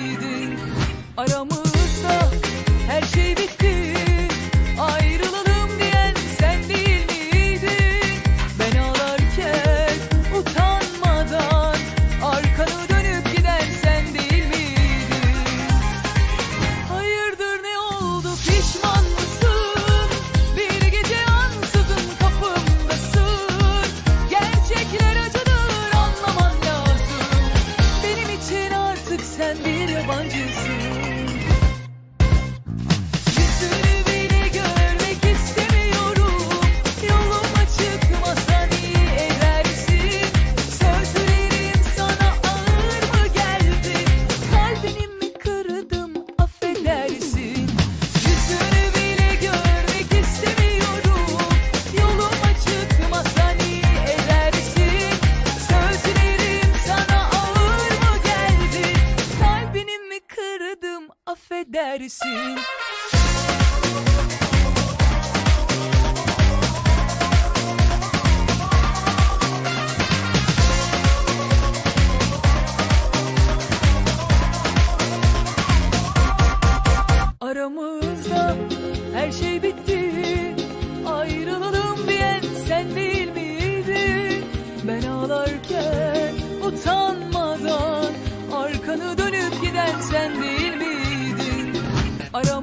Aramızda her şey bitti, ayrılalım diyen sen değil miydin? Ben ağlarken utanmadan arkanı dönüp giden sen değil miydin? Dersin. Aramızda her şey bitti, ayrılalım diyen sen değil miydin? Ben ağlarken utanmadan arkanı dönüp giden sen değil miydin? I don't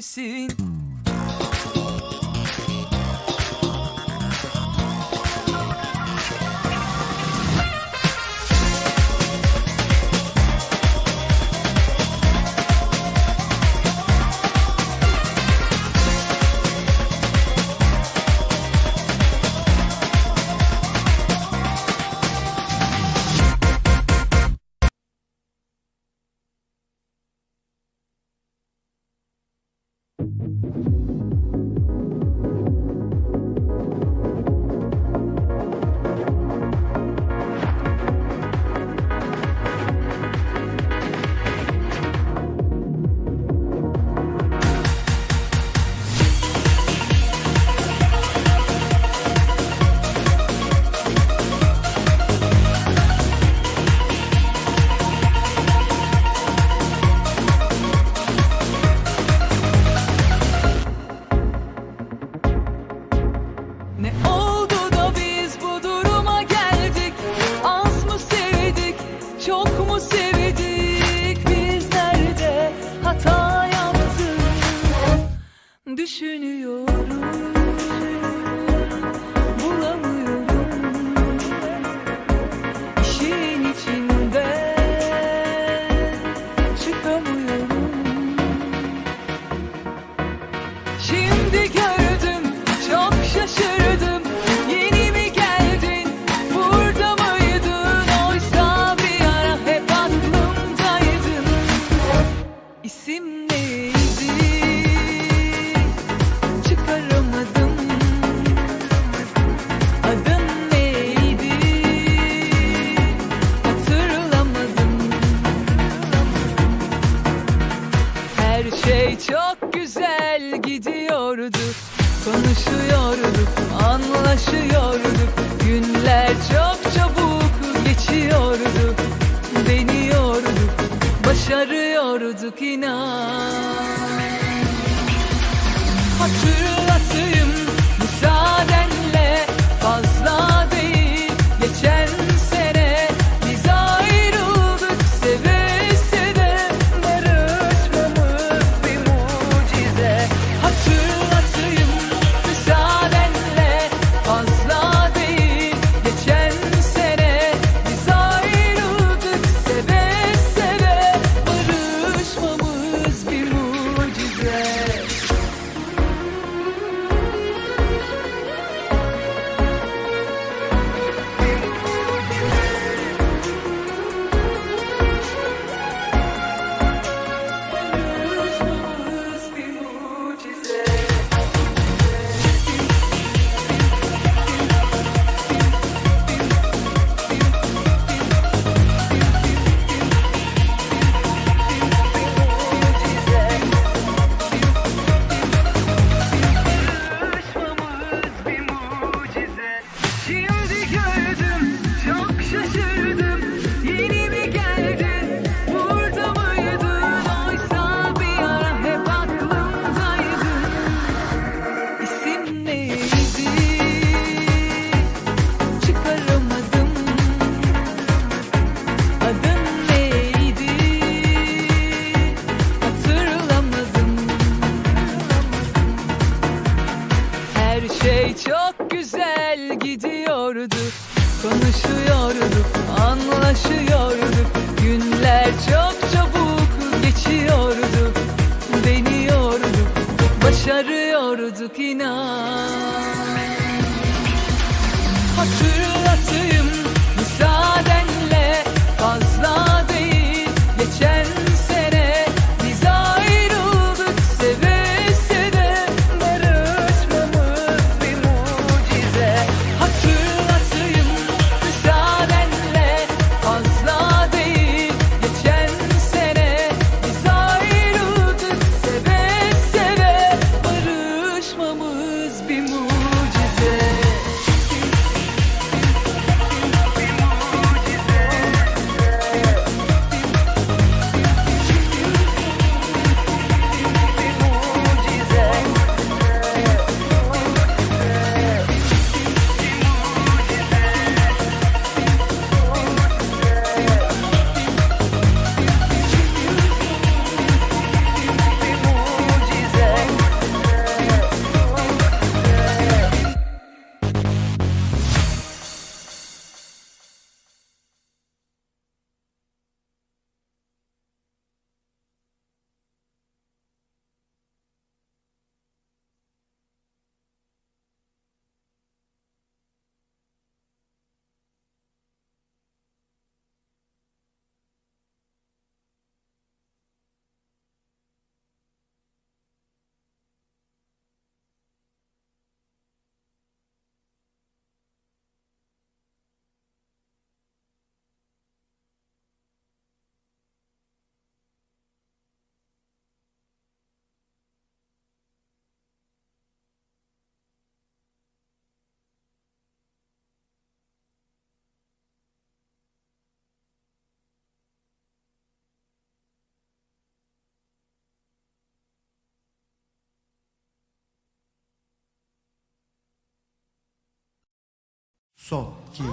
misin? Son, iki, üç,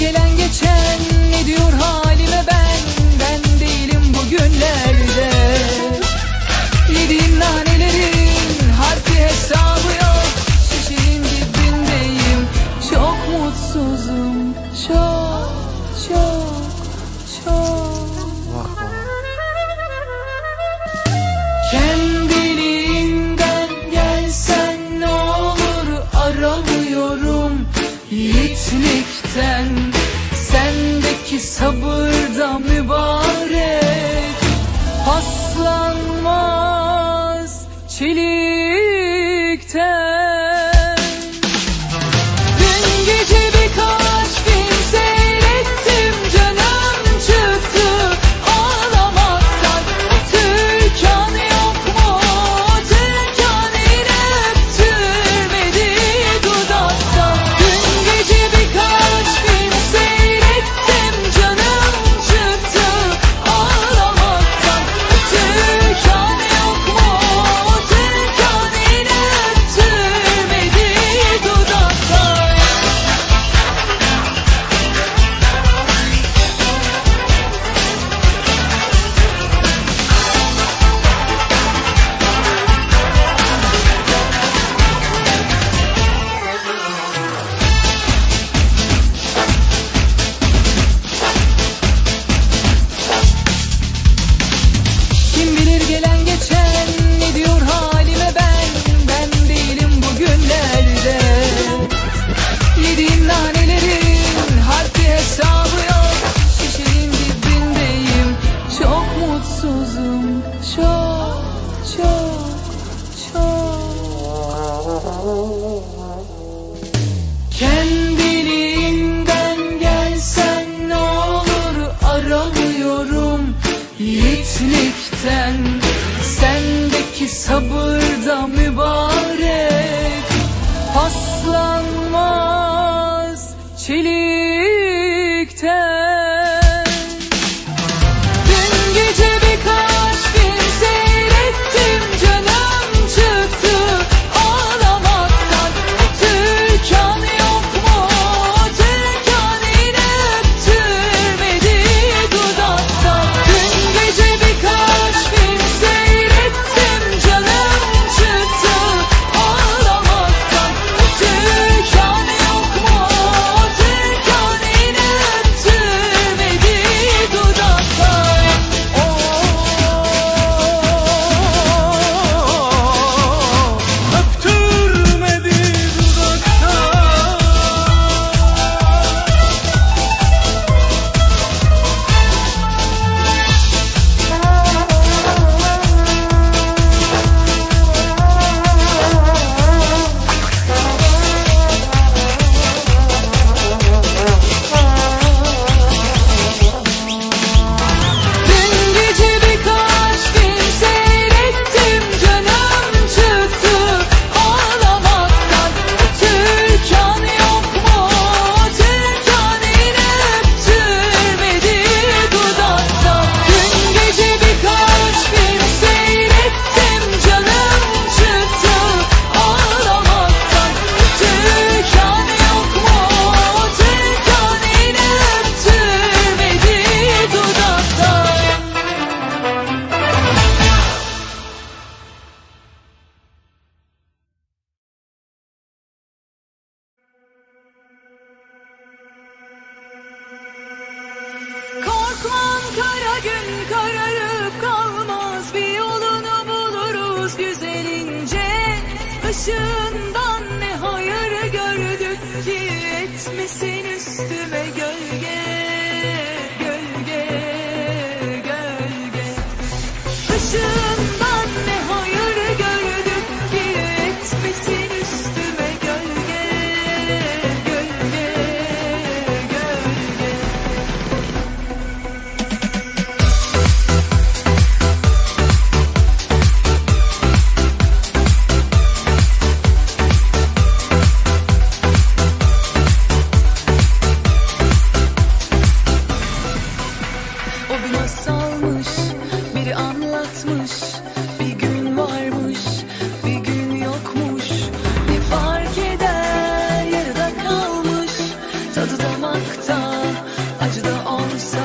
gelen geçen ne diyor halime ben, ben değilim bugünlerde. Yediğim nanelerin harfi hesabı yok, şişenin dibindeyim. Çok mutsuzum, çok çok çok. Kendiliğinden gelsen ne olur, aramıyorum yiğitlikten. Sendeki sabırda mübarek paslanmaz çelikten. Dün gece birkaç film seyrettim, canım çıktı ağlamaktan. O Türkan yok mu? O Türkan yine öptürmedi dudaktan. Dün gece birkaç film çok çok çok. Kendiliğinden gelsen ne olur, aramıyorum yiğitlikten. Sendeki sabırda mübarek paslanmaz çelikten. Korkmam, kara gün kararıp kalmaz, bir yolunu buluruz güzelince. Işığından ne hayır gördük ki, etmesin üstüme gölge, gölge, gölge. bir masalmış, biri anlatmış. Bir gün varmış, bir gün yokmuş. Ne fark eder, yarıda kalmış. Tadı damakta, acı da olsa.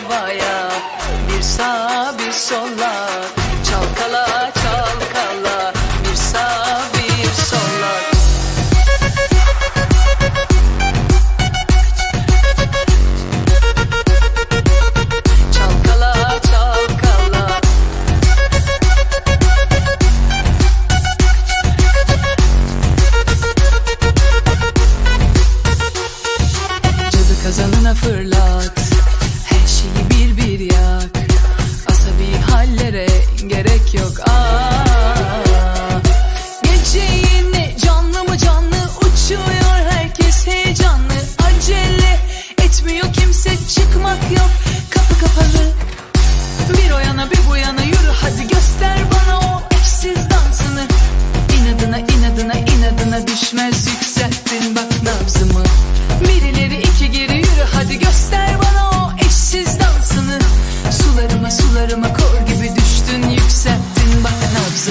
Havaya bir sağ bir sola, çalkala çalkala bir sağ bir sola. Çalkala çalkala. Cadı kazanına fırlat, bir bir yak, asabi hallere gerek yok. Aa, gece yine canlı mı canlı uçuyor, herkes heyecanlı, acele etmiyor kimse, çıkmak yok, kapı kapalı. Bir o yana bir bu yana yürü hadi, göster bana o eşsiz dansını. İnadına inadına inadına düşmez, yükselttin bak nabzımı. Bir ileri iki geri yürü hadi, göster bana o eşsiz dansını. Sularıma sularıma kor gibi düştün, yükselttin bak nabzımı.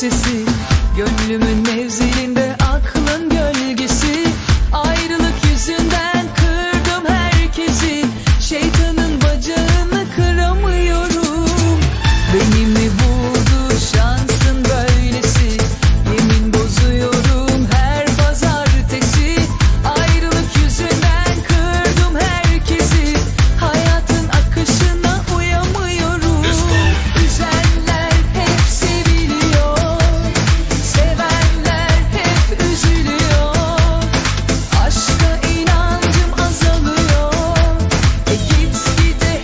sesi, gönlümün mevzilinde aklın gölgesi. Ayrılık yüzünden kırdım herkesi, şeytanın bacağını kıramıyorum. Beni mi buldu şansın böylesi, yemin bozuyorum her pazartesi. Ayrılık yüzünden kırdım herkesi, hayatın akışına uyamıyorum. Üzenler hep seviliyor, sevenler hep üzülüyor. Aşka inancım azalıyor, e gitgide hevesim kaçıyor.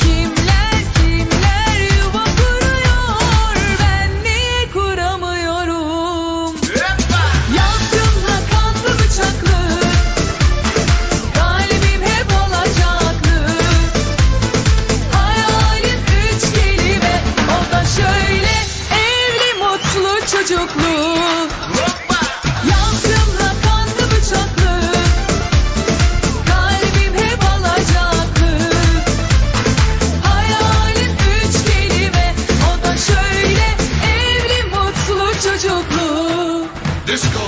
Kimler kimler yuva kuruyor, ben niye kuramıyorum? Yastığımla kanlı bıçaklı, galibim hep alacaklı. Hayalim üç kelime, o da şöyle: evli, mutlu, çocuklu. Yaptığımla kanlı bıçaklı, galibim hep alacaklı. Hayalim üç kelime, o da şöyle: evli, mutlu, çocuklu. Disco.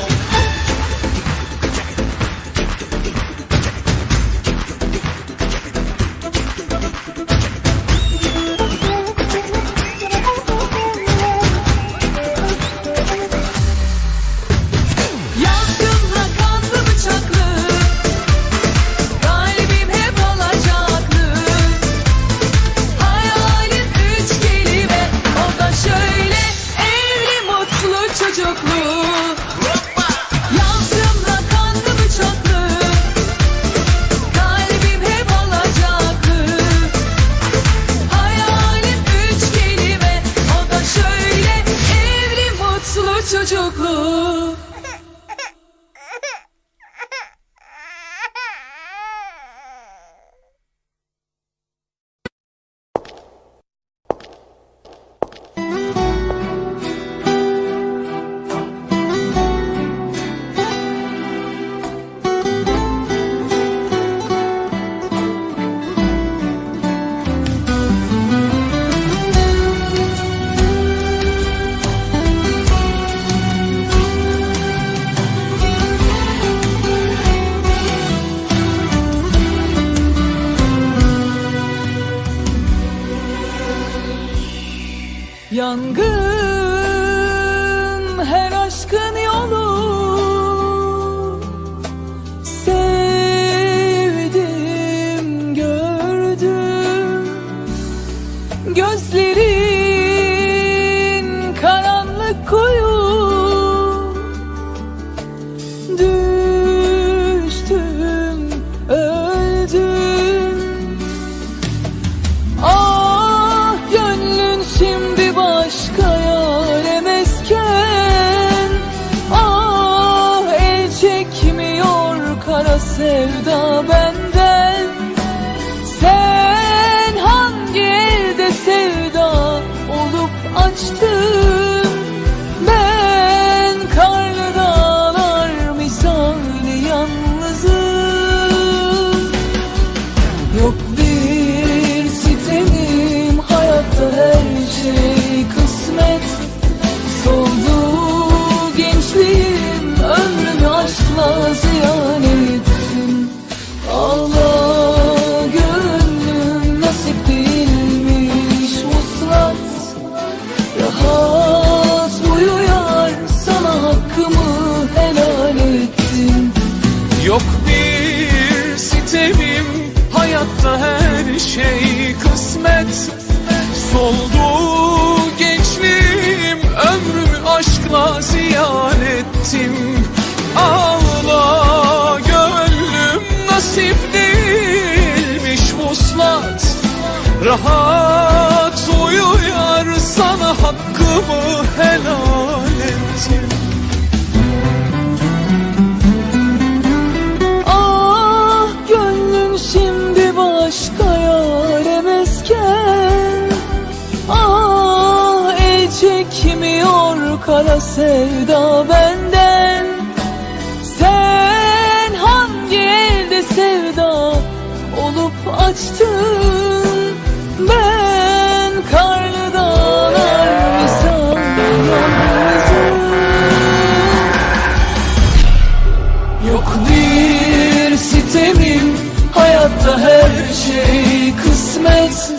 Fırtına öncesi veda bu sesi, gönlümün mevzilinde aklın gölgesi. Ayrılık yüzünden kırdım herkesi, şeytanın bacağını kıramıyorum. Beni mi buldu şansın böylesi, yemin bozuyorum her pazartesi. Ayrılık yüzünden kırdım herkesi, hayatın akışına uyamıyorum. Üzenler hep seviliyor, sevenler hep üzülüyor. Aşka inancım azalıyor, e gitgide hevesim kaçıyor. Kimler kimler yuva kuruyor, ben niye kuramıyorum? Yastığımla kanlı bıçaklı, galibim hep alacaklı. Hayalim üç kelime, o da şöyle: evli, mutlu, çocuklu. Yastığımla kanlı bıçaklı, galibim hep alacaklı. Hayalim üç kelime, o da şöyle: evli, mutlu, çocuklu. Disco. Yastığımla kanlı bıçaklı, galibim hep alacaklı. Hayalim üç kelime, o da şöyle: evli, mutlu, çocuklu. Yastığımla kanlı bıçaklı, galibim hep alacaklı. Hayalim üç kelime, o da şöyle: evli, mutlu, çocuklu. Yangın her aşkın yolu, sevdim gördüm. Gözlerin karanlık kuyu, dün her şey kısmet. Soldu gençliğim, ömrümü aşkla ziyan ettim. Ağla gönlüm, nasip değilmiş vuslat. Rahat uyuyar, sana hakkımı helal ettim. Ah gönlüm şimdi başka yâre mesken. Ah el çekmiyor kara sevda benden. Sen hangi elde sevda olup açtın? Ben karlı dağlar misalda yalnızım. Yok bir sitemim, hayatta her şey kısmet.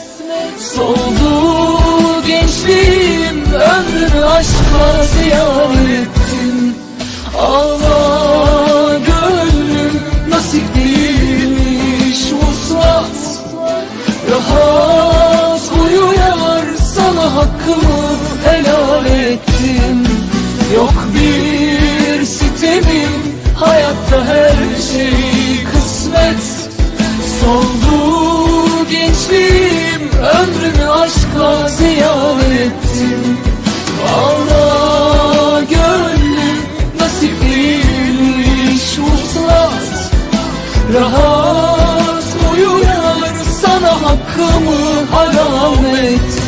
Soldu gençliğim, ömrümü aşkla ziyan ettim. Ağla gönlüm, nasip değilmiş vuslat. Rahat hakkımı helal ettim. Yok bir sitemim, hayatta her şey kısmet. Soldu gençliğim, ömrümü aşkla ziyan ettim. Ağla gönlüm, nasip değilmiş vuslat. Rahat uyuyar, sana hakkımı helal ettim.